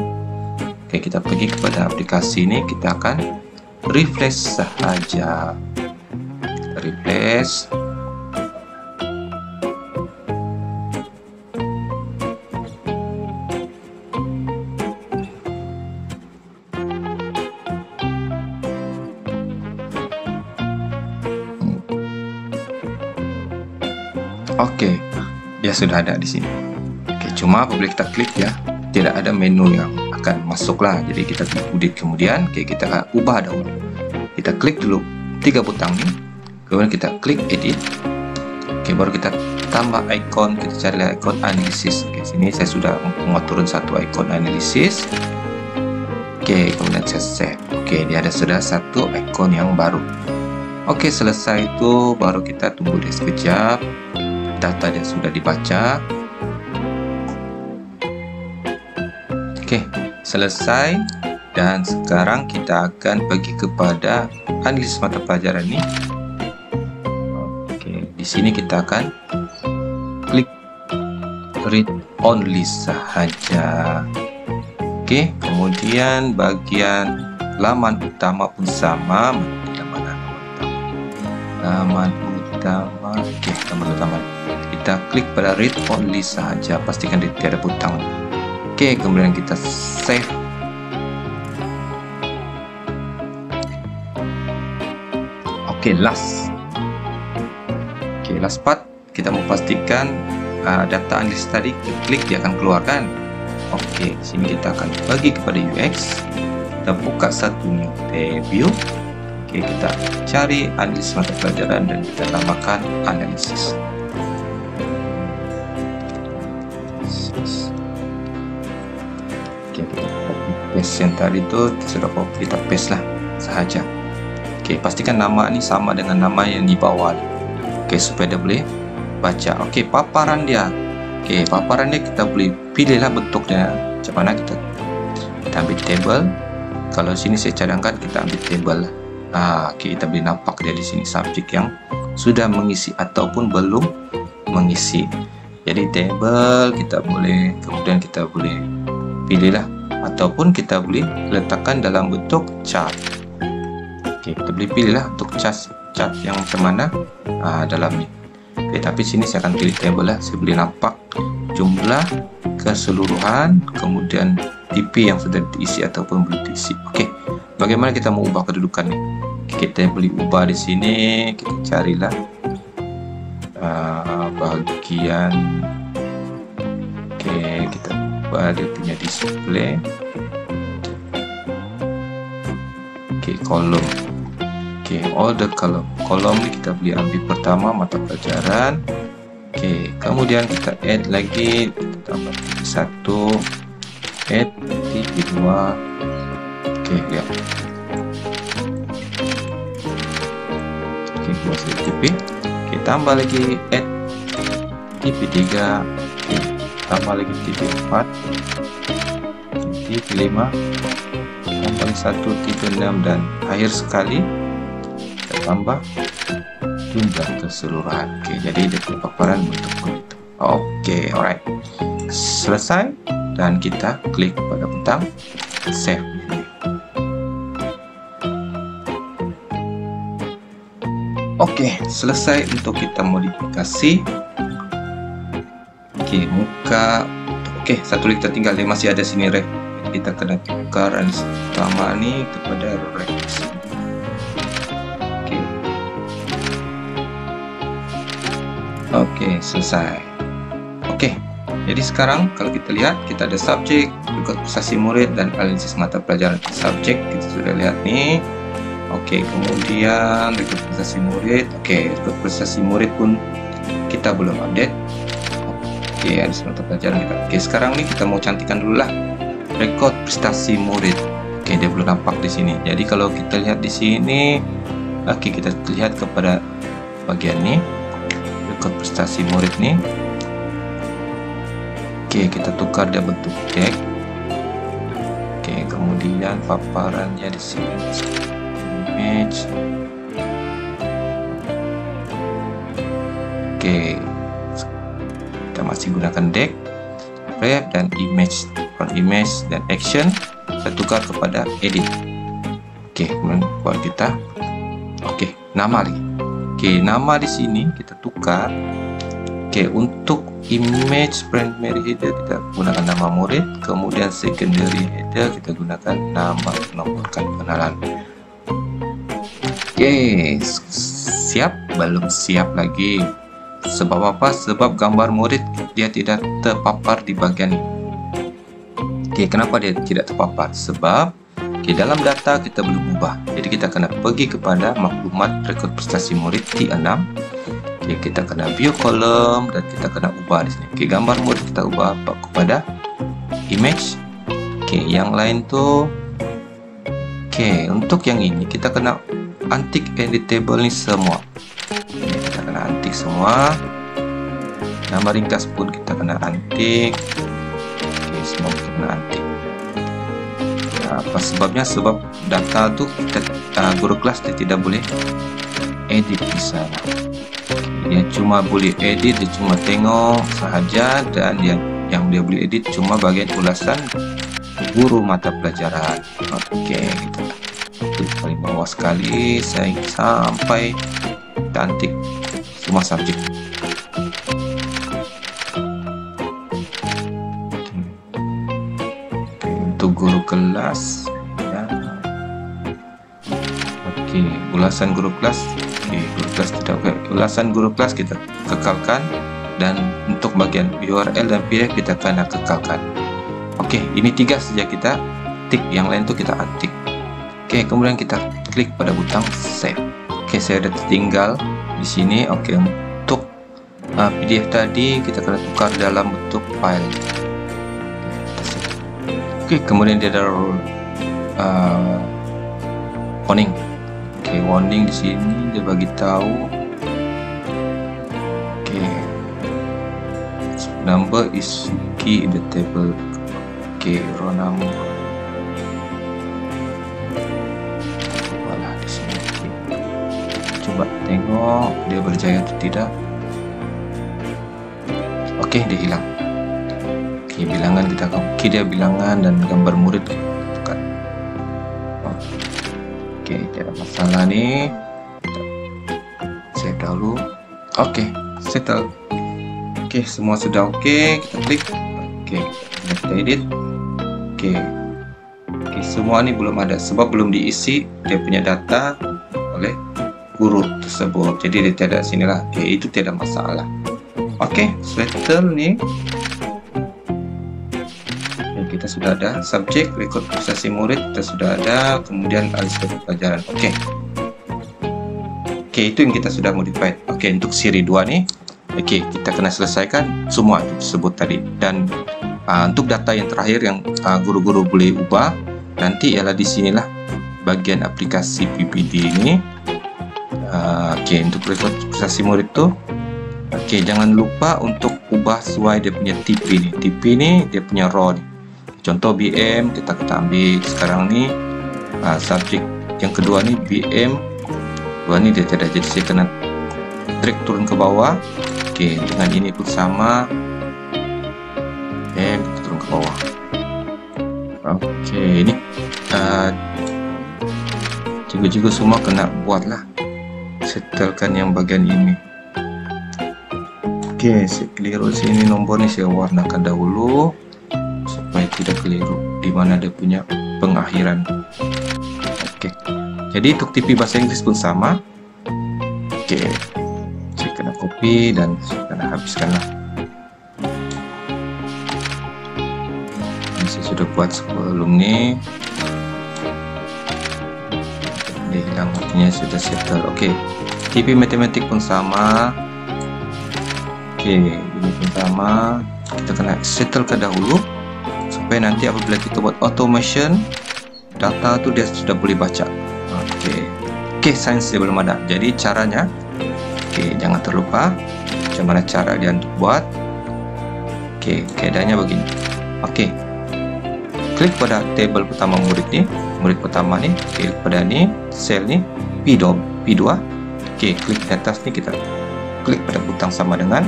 Oke, kita pergi kepada aplikasi ini, kita akan refresh saja. Refresh. Oke, dia sudah ada di sini. Oke, cuma apabila kita klik ya, tidak ada menu yang akan masuklah. Jadi kita klik kemudian, oke, kita akan ubah dahulu. Kita klik dulu 3 butang ini, kemudian kita klik edit. Oke, baru kita tambah icon, kita cari icon analisis. Oke, sini saya sudah mengaturkan satu icon analisis. Oke, kemudian saya save. Oke, dia ada sudah satu icon yang baru. Oke, selesai itu baru kita tunggu dia sekejap. Data yang sudah dibaca. Oke, selesai. Dan sekarang kita akan pergi kepada analisis mata pelajaran ini. Oke, di sini kita akan klik read only saja. Oke, kemudian bagian laman utama pun sama. Laman utama. Oke, teman-teman, kita klik pada read only saja, pastikan tidak ada butang. Oke, kemudian kita save. Oke, last. Oke, last part, kita memastikan data analisis tadi klik dia akan keluarkan. Oke, di sini kita akan bagi kepada UX, kita buka satu new preview. Oke, kita cari analisis mata pelajaran dan kita tambahkan analisis. Oke, kita copy paste yang tadi itu sudah copy, kita paste lah saja. Oke, pastikan nama ini sama dengan nama yang di bawah. Oke, supaya dia boleh baca. Oke, paparan dia. Oke, paparannya kita boleh pilihlah bentuknya. Coba kita ambil table. Kalau sini saya cadangkan, kita ambil table lah. Nah, kita beli nampak dia di sini subjek yang sudah mengisi ataupun belum mengisi. Jadi table kita boleh, kemudian kita boleh pilihlah ataupun kita boleh letakkan dalam bentuk chart. Oke, kita boleh pilihlah untuk chart yang kemana dalam ini. tapi sini saya akan pilih table lah, saya beli napak jumlah keseluruhan, kemudian IP yang sudah diisi ataupun belum diisi. Oke, bagaimana kita mau ubah kedudukan nih? Kita beli ubah di sini, kita carilah bagian. Oke, kita ubah dia punya display. Oke, kolom. Oke, order kolom. Kolom kita beli ambil pertama mata pelajaran. Oke, kemudian kita add lagi, kita tambah satu, add di dua. Oke, ya. Oke, close TP. Kita tambah lagi add TP3. Oke, tambah lagi TP4. TP5. Tambah satu TP6 dan akhir sekali kita tambah jumlah keseluruhan. Oke, jadi ada paparan bentuk itu. Oke, alright, selesai, dan kita klik pada butang save. Oke, selesai untuk kita modifikasi. Oke, muka. Oke, satu lagi tertinggal nih, masih ada sini ref. Kita kena tukar sama nih kepada ref. Oke, selesai. Oke, jadi sekarang kalau kita lihat, kita ada subjek, juga prestasi murid, dan analisis mata pelajaran. Subjek kita sudah lihat nih. Oke, kemudian rekod prestasi murid. Oke, rekod prestasi murid pun kita belum update. Oke, analisis mata pelajaran kita. Oke, sekarang nih kita mau cantikan dulu lah rekod prestasi murid. Oke, dia belum nampak di sini. Jadi kalau kita lihat di sini, oke, kita lihat kepada bagian ini, rekod prestasi murid nih. Oke, kita tukar dia bentuk tag. Oke, kemudian paparannya di sini image. Oke, kita masih gunakan tag, ref, dan image, front image, dan action. Kita tukar kepada edit. Oke, kemudian buat kita. Oke, nama lagi. Oke, nama di sini kita tukar. Oke, untuk image primary header kita gunakan nama murid, kemudian secondary header kita gunakan nama nomor kenalan. Oke, siap? Belum siap lagi. Sebab apa? Sebab gambar murid dia tidak terpapar di bagian ini. Oke, kenapa dia tidak terpapar? Sebab di dalam data kita belum ubah, jadi kita kena pergi kepada maklumat rekod prestasi murid T6. Oke, kita kena view column dan kita kena ubah di sini. Oke, gambar murid kita ubah kepada image. Oke, yang lain tuh. Oke, untuk yang ini kita kena antik editable nih semua. Oke, kita kena antik semua. Nama ringkas pun kita kena antik. Oke, semua kita kena antik. Apa sebabnya? Sebab data tuh kita, guru kelas dia tidak boleh edit di sana. Dia cuma boleh edit, dia cuma tengok saja, dan yang dia boleh edit cuma bagian ulasan guru mata pelajaran. Oke, kita klik paling bawah sekali saya sampai cantik semua subjek. Guru kelas ya. Oke, ulasan guru kelas. Oke, guru kelas tidak. Oke, ulasan guru kelas kita kekalkan, dan untuk bagian URL dan PDF kita kena kekalkan. Oke, ini tiga saja kita tik, yang lain tuh kita antik. Oke, kemudian kita klik pada butang save. Oke, saya ada tertinggal di sini. Oke, untuk PDF tadi kita kena tukar dalam bentuk file. Oke, kemudian dia ada warning. Oke, warning di sini dia bagi tahu. Oke, number is key in the table. Oke, row number. Walah, di sini. Oke, coba tengok dia berjaya atau tidak. Oke, dia hilang. Oke, bilangan kita oke, dia bilangan dan gambar murid bukan. Oke, tidak masalah nih. Saya dahulu. Oke, settle. Oke, semua sudah oke, kita klik. Oke, kita edit. Oke, semua ini belum ada sebab belum diisi dia punya data oleh guru tersebut. Jadi dia tidak sinilah. Oke, itu tidak masalah. Oke, settle nih. Kita sudah ada subjek, record prestasi murid kita sudah ada, kemudian alis kode pelajaran. Oke, itu yang kita sudah modify. Oke, untuk seri 2 nih, oke, kita kena selesaikan semua tersebut tadi. Dan untuk data yang terakhir yang guru-guru boleh ubah nanti ialah disinilah bagian aplikasi PPD ini. Oke, untuk record prestasi murid tuh, oke, jangan lupa untuk ubah sesuai dia punya TP nih. TP nih dia punya row nih. Contoh BM kita ambil sekarang nih, subjek yang kedua nih BM dua nih dia tidak jadi, saya kena drag turun ke bawah. Oke, dengan ini pun sama, BM turun ke bawah. Oke, ini juga semua kena buatlah, setelkan yang bagian ini. Oke, saya keliru sini nomor nih, saya warnakan dahulu supaya tidak keliru dimana dia punya pengakhiran. Oke, jadi untuk TV bahasa Inggris pun sama. Oke, saya kena copy dan saya kena habiskanlah. Ini saya sudah buat sebelum ini, dia hilang artinya sudah settle. Oke, TV matematik pun sama. Oke, ini pun sama, kita kena settle ke dahulu supaya nanti apabila kita buat automation data itu dia sudah boleh baca. Oke, science dia belum ada. Jadi caranya, oke, jangan terlupa gimana cara dia untuk buat. Oke, keadaannya begini. Oke, klik pada table pertama murid nih, klik pada nih cell nih P2. Oke, klik di atas nih, kita klik pada butang sama dengan.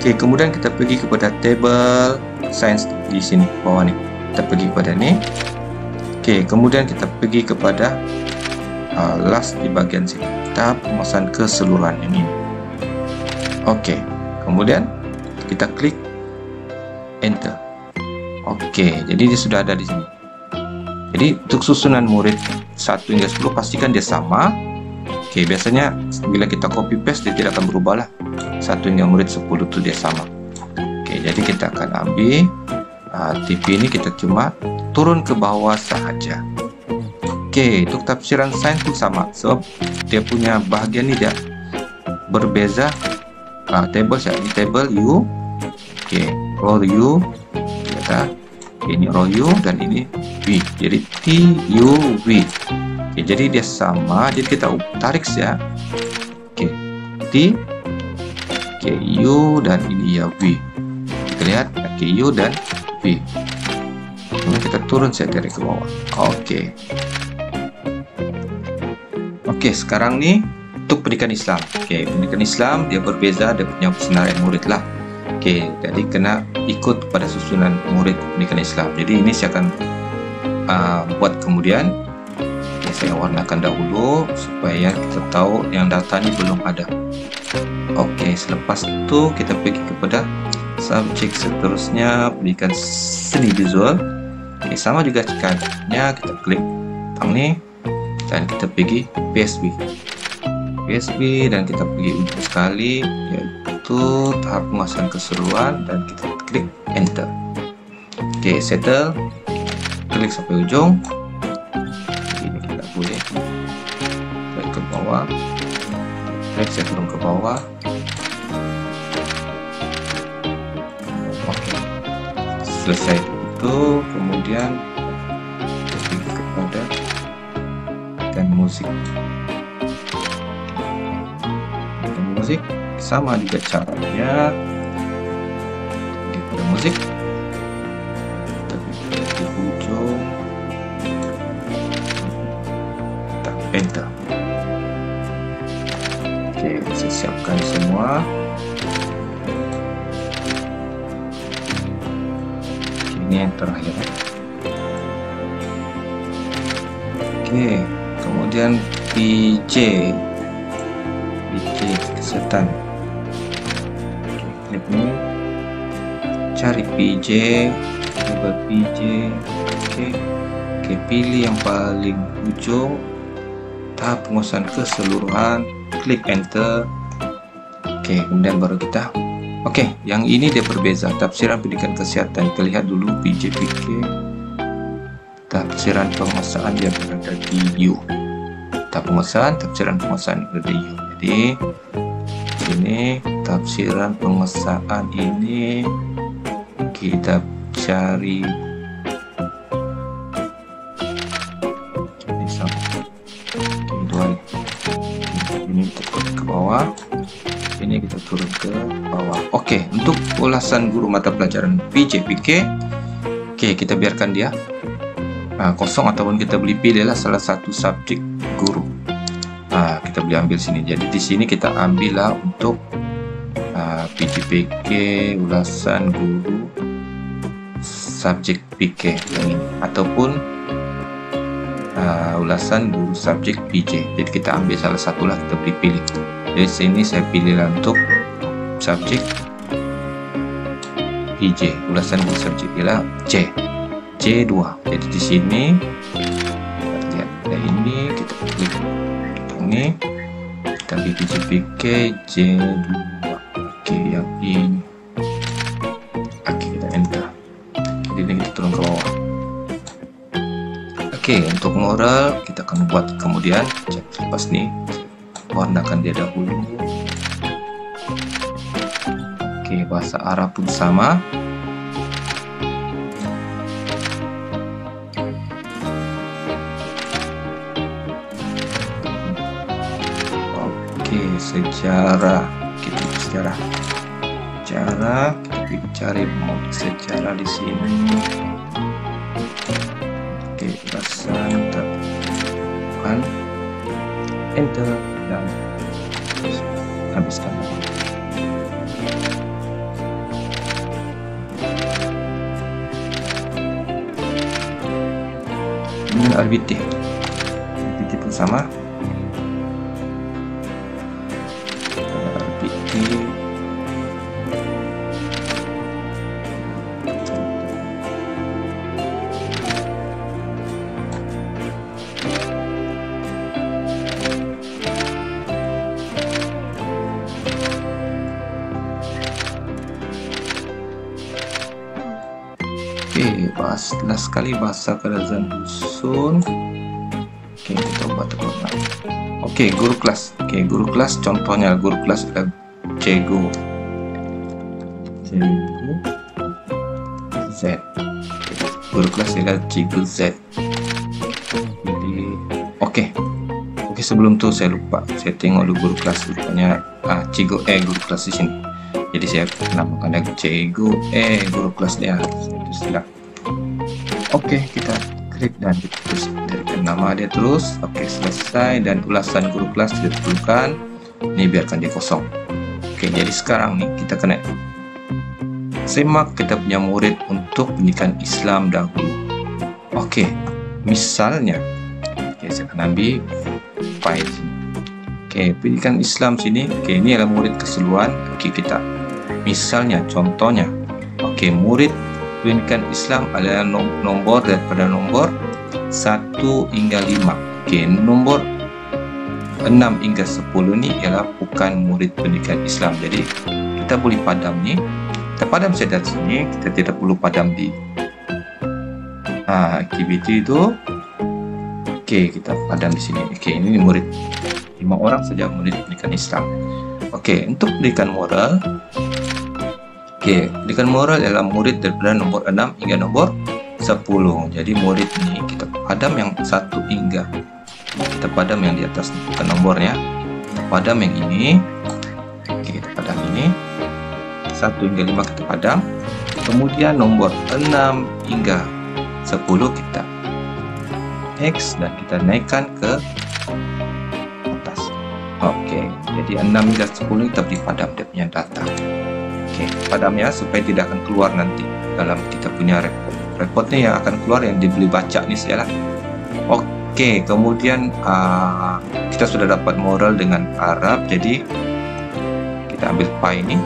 Oke, kemudian kita pergi kepada table science di sini bawah nih, kita pergi kepada ini. Oke, kemudian kita pergi kepada last di bagian sini, kita pemesan keseluruhan ini. Oke, kemudian kita klik enter. Oke, jadi dia sudah ada di sini. Jadi untuk susunan murid 1 hingga 10 pastikan dia sama. Oke, biasanya bila kita copy paste dia tidak akan berubah lah, 1 hingga murid 10 itu dia sama. Jadi kita akan ambil TV ini, kita cuma turun ke bawah saja. Oke, untuk tafsiran sains pun sama, sebab dia punya bahagian ini dia berbeza. Table ya, ini table U. Oke, row U, kita ini row U dan ini V. Jadi T U V. Oke, jadi dia sama. Jadi kita tarik ya. Oke, T, oke, U dan ini ya V. Lihat U dan V, kemudian kita turun dari ke bawah. Oke, sekarang nih untuk pendidikan Islam. Oke, pendidikan Islam dia berbeza, dia punya skenario murid lah. Oke, jadi kena ikut pada susunan murid pendidikan Islam. Jadi ini saya akan buat kemudian. Oke, saya warnakan dahulu supaya kita tahu yang datanya belum ada. Oke, selepas itu kita pergi kepada subjek seterusnya, pendidikan seni visual. Oke, sama juga caranya, kita klik tang nih dan kita pergi PSB dan kita pergi untuk sekali yaitu tahap penguasaan keseluruhan dan kita klik enter. Oke, settle, klik sampai ujung. Ini kita boleh klik ke bawah, klik turun ke bawah. Selesai itu, kemudian pergi kepada dan musik sama juga caranya. Kepada musik kita di ujung, kita enter. Oke, saya siapkan semua. Ini yang terakhir. Oke, kemudian PJ, kesetan. menu, cari PJ, coba PJ, oke, pilih yang paling ujung, tahap pengurusan keseluruhan, klik enter. Oke, kemudian baru kita yang ini dia berbeza. Tafsiran pendidikan kesehatan, kita lihat dulu PJ. Tafsiran penguasaan yang berada di U. Tafsiran penguasaan berada di U. Jadi ini tafsiran penguasaan ini kita cari ini ke bawah. Ini kita turun ke bawah. Oke, untuk ulasan guru mata pelajaran PJPK, kita biarkan dia kosong, ataupun kita beli pilihlah salah satu subjek guru. Nah, kita beli ambil sini. Jadi di sini kita ambillah untuk PJPK ulasan guru subjek PK yang ini, ataupun ulasan guru subjek PJ. Jadi kita ambil salah satulah, kita beli pilih. Dari sini saya pilih untuk subjek PJ, ulasan guru subjek ialah C2. Jadi di sini kita lihat ada ini, kita klik ini, kita pilih PJPK C2. Yang ini kita enter. Jadi ini kita turun ke bawah. Untuk moral kita akan buat kemudian, lepas nih warnakan dia dahulu. Bahasa Arab pun sama. Sejarah, kita bicara sejarah, kita cari mode sejarah di sini. Ulasan kan enter. Habiskan. RBT pun sama. Bahasa kerajaan dusun. Kita ubah warna. Guru kelas. Guru kelas contohnya guru kelas cego. Z. Guru kelas ialah cego Z. Jadi sebelum itu saya lupa. Saya tengok dulu guru kelas, rupanya cego guru kelas di sini. Jadi saya namakannya cego guru kelasnya. Silakan. Kita klik dan terus dari nama dia terus. Selesai. Dan ulasan guru kelas ditentukan. Ini biarkan dia kosong. Jadi sekarang nih kita kena simak kita punya murid untuk pendidikan Islam dahulu. Misalnya saya akan ambil file. Pendidikan Islam sini. Ini adalah murid keseluruhan. Kita misalnya contohnya. Murid pendidikan Islam adalah nomor daripada nomor 1 hingga 5. Nomor 6 hingga 10 ini ialah bukan murid pendidikan Islam. Jadi kita boleh padam nih. Kita padam saja sini, kita tidak perlu padam di activity itu. Kita padam di sini. Ini murid 5 orang saja murid pendidikan Islam. Untuk pendidikan moral. Pendidikan moral ialah murid daripada nomor 6 hingga nomor 10. Jadi murid ini kita padam yang 1 hingga, kita padam yang di atas, bukan nomornya. Kita padam yang ini. Kita padam ini 1 hingga 5 kita padam. Kemudian nomor 6 hingga 10 kita X dan kita naikkan ke atas. Jadi 6 hingga 10 kita beri padam dia punya data. Padamnya supaya tidak akan keluar nanti dalam kita punya report. Reportnya yang akan keluar yang dibeli baca nih sialah. Kemudian kita sudah dapat moral dengan Arab. Jadi kita ambil pie ini.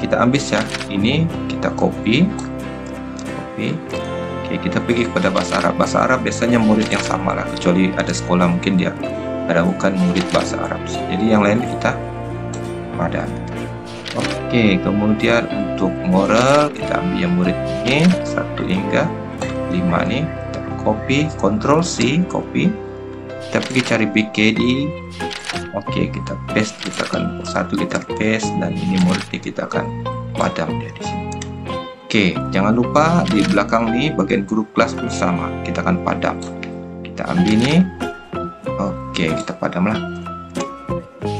kita ambil ya, ini kita copy. Oke, kita pergi kepada bahasa Arab. Bahasa Arab biasanya murid yang sama lah, kecuali ada sekolah mungkin dia ada bukan murid bahasa Arab. Jadi yang lain kita padan. Oke, kemudian untuk moral kita ambil yang murid ini 1 hingga 5 nih, kita copy, Ctrl C copy, kita pergi cari PKD. Oke, kita paste, kita akan satu kita paste, dan ini muridnya kita akan padam dia di sini. Oke, jangan lupa di belakang nih bagian guru kelas pun sama, kita akan padam. Kita ambil nih, oke kita padam lah.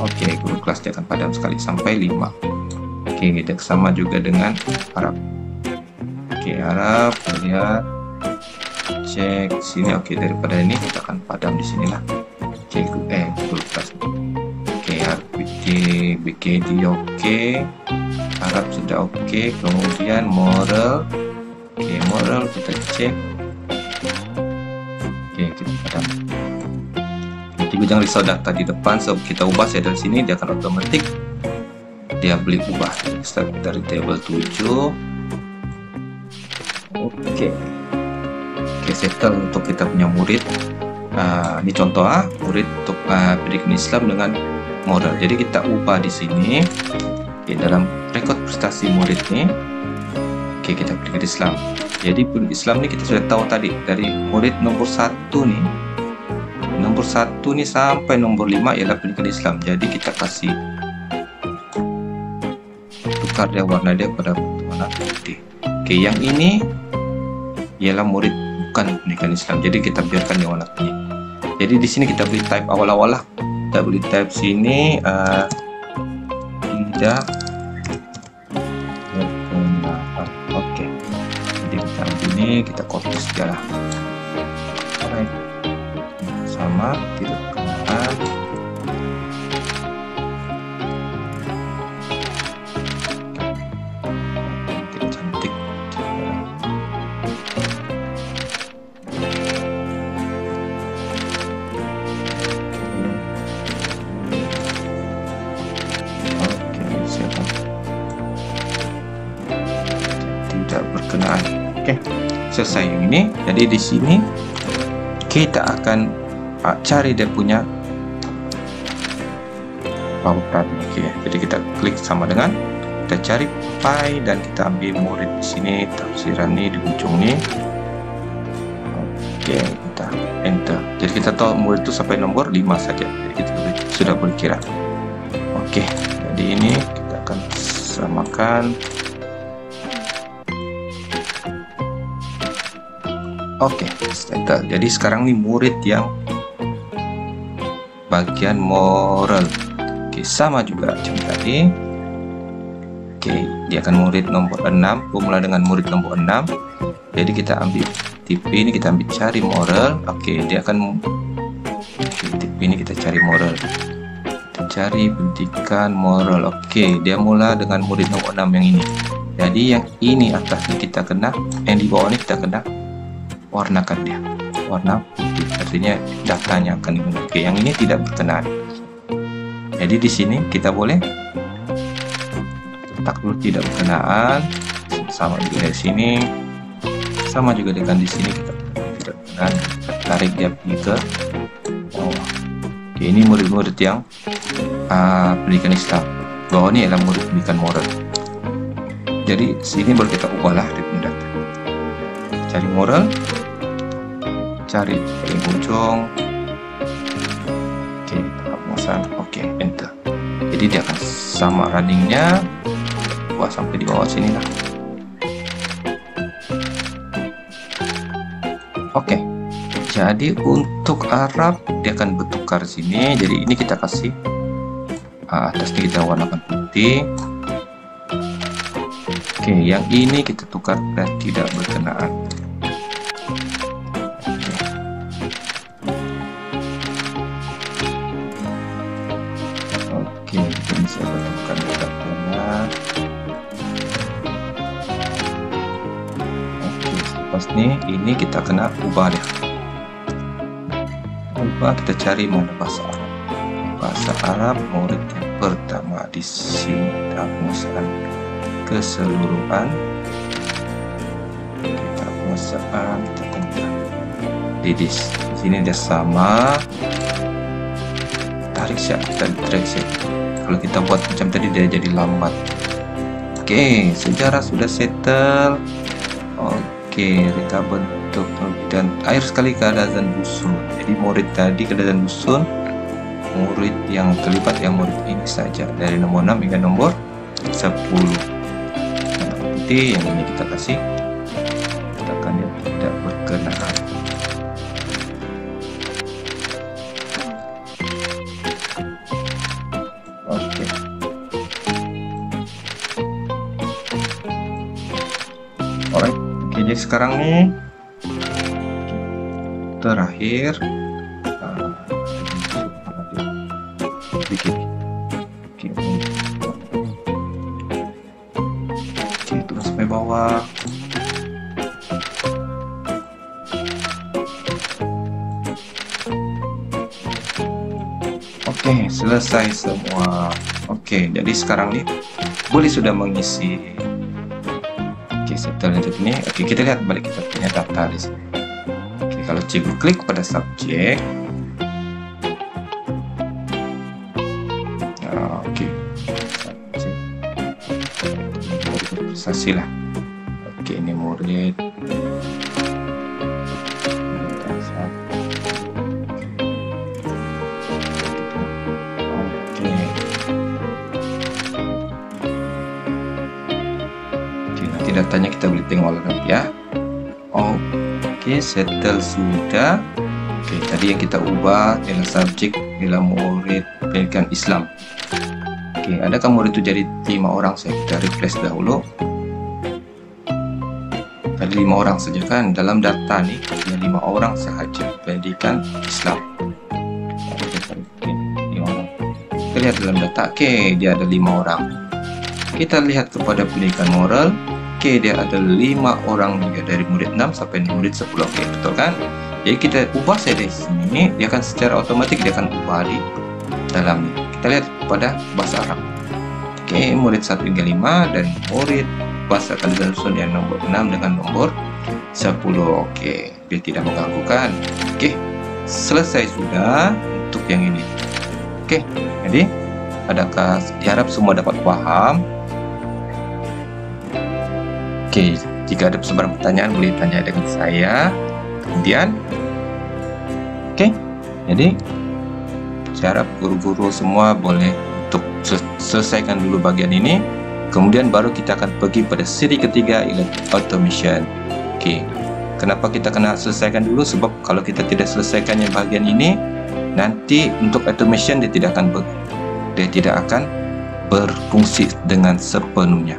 Oke, guru kelas dia akan padam sekali sampai 5. Oke, kita sama juga dengan Arab. Oke, Arab, lihat, cek sini. Oke, daripada ini kita akan padam di sinilah. Oke, guru kelas. Oke, BKD oke, Arab sudah oke, kemudian moral. Oke, moral kita cek. Oke, kita padam. Jangan risau data di depan, sebab kita ubah ya dari sini, dia akan otomatis dia beli ubah start dari table 7. Oke, settle untuk kita punya murid. Ini contoh murid untuk pendidikan Islam dengan modal. Jadi kita ubah di sini. Oke, dalam rekod prestasi murid nih. Oke, kita pendidikan Islam. Jadi pendidikan Islam ini kita sudah tahu tadi dari murid nomor 1 nih. Nomor 1 nih sampai nomor 5 ialah pendidikan Islam. Jadi kita kasih tukar dia warna dia pada warna putih. Oke, yang ini ialah murid bukan pendidikan Islam. Jadi kita biarkan dia warna kuning. Jadi di sini kita beli type awal-awal lah. Kita beli type sini tidak berpendapat. Oke. Jadi kita ini kita copy sejarah. Alright. Sama tidak benar. Tidak cantik. Oke, siapa? Tidak berkenaan. Oke, selesai yang ini. Jadi di sini kita akan cari dia punya pautan. Oke, jadi kita klik sama dengan kita cari pi dan kita ambil murid di sini tafsiran nih di ujung nih. Oke, kita enter. Jadi kita tahu murid itu sampai nomor 5 saja. Jadi kita sudah berkira. Oke, jadi ini kita akan samakan. Oke, settle. Jadi sekarang nih murid yang bagian moral. Oke, sama juga macam tadi. Oke, dia akan murid nomor 6, pemula dengan murid nomor 6. Jadi kita ambil tipe ini, kita ambil cari moral. Oke, dia akan tipe ini kita cari moral. Kita cari pendidikan moral. Oke, dia mulai dengan murid nomor 6 yang ini. Jadi yang ini atasnya kita kena, yang di bawah ini kita kena warnakan dia warna putih, artinya datanya akan digunakan. Oke, yang ini tidak berkenan. Jadi di sini kita boleh letak dulu tidak berkenaan, sama juga di sini, sama juga dengan di sini kita tidak berkenan, tarik dia pergi ke bawah. Oke, ini murid-murid yang pendidikan Islam, bawah ini adalah murid pendidikan moral. Jadi sini baru kita ubahlah di data, cari moral, cari paling ujung. Oke, hapus. Oke, enter. Jadi dia akan sama runningnya buat sampai di bawah sini lah. Oke, jadi untuk Arab dia akan bertukar sini. Jadi ini kita kasih atasnya kita warnakan putih. Oke, yang ini kita tukar dan tidak berkenaan. Ini kita kena ubah deh. Ubah, kita cari mana bahasa Arab. Bahasa Arab murid yang pertama di sini. keseluruhan. Kita masukkan, kita tekan di sini dia sama, tarik siap, kita drag siap. Kalau kita buat macam tadi dia jadi lambat. Oke, sejarah sudah settle. Oke, kita bentuk dan air sekali keadaan dusun. Jadi murid tadi keadaan dusun, murid yang terlibat yang murid ini saja, dari nomor 6 hingga nomor 10. Nanti yang ini kita kasih katakan yang tidak berkenaan. Oke, jadi sekarang nih terakhir bikin. Oke, turun sampai bawah. Oke, selesai semua. Oke, jadi sekarang nih boleh sudah mengisi. Setelah itu ini, oke, kita lihat balik, kita punya data di sini. Oke, kalau cikgu klik pada subjek, nah, oke, prestasi lah. Oke, ini murid. Datanya kita beli tengok lagi ya. Oke, settle sudah. Oke, tadi yang kita ubah adalah subjek bila murid pendidikan Islam. Oke, adakah murid itu jadi 5 orang? Saya kita refresh dahulu. Tadi 5 orang saja kan, dalam data nih hanya 5 orang sahaja pendidikan Islam. Kita lihat dalam data, oke, dia ada 5 orang. Kita lihat kepada pendidikan moral. Oke, dia ada 5 orang juga, dari murid 6 sampai murid 10. Oke, betul kan? Jadi kita ubah saja di sini, dia akan secara otomatis dia akan ubah di dalamnya. Kita lihat pada bahasa Arab. Oke, murid 1 hingga 5 dan murid bahasa keadaan dusun yang nomor 6 dengan nomor 10. Oke, dia tidak mengganggu kan? Oke, selesai sudah untuk yang ini. Oke, jadi adakah diharap semua dapat paham? Oke, jika ada sebarang pertanyaan boleh tanya dengan saya. Kemudian, oke, jadi saya harap guru-guru semua boleh untuk selesaikan dulu bagian ini. Kemudian baru kita akan pergi pada seri ketiga, yaitu automation. Oke, kenapa kita kena selesaikan dulu? Sebab kalau kita tidak selesaikan yang bagian ini, nanti untuk automation dia tidak akan berfungsi dengan sepenuhnya.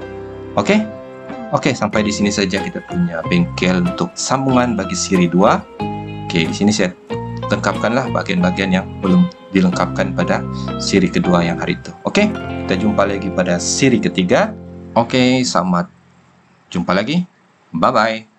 Oke? Oke, sampai di sini saja kita punya bengkel untuk sambungan bagi seri 2. Oke, di sini saya lengkapkanlah bagian-bagian yang belum dilengkapkan pada seri kedua yang hari itu. Oke, kita jumpa lagi pada seri ketiga. Oke, selamat jumpa lagi. Bye-bye.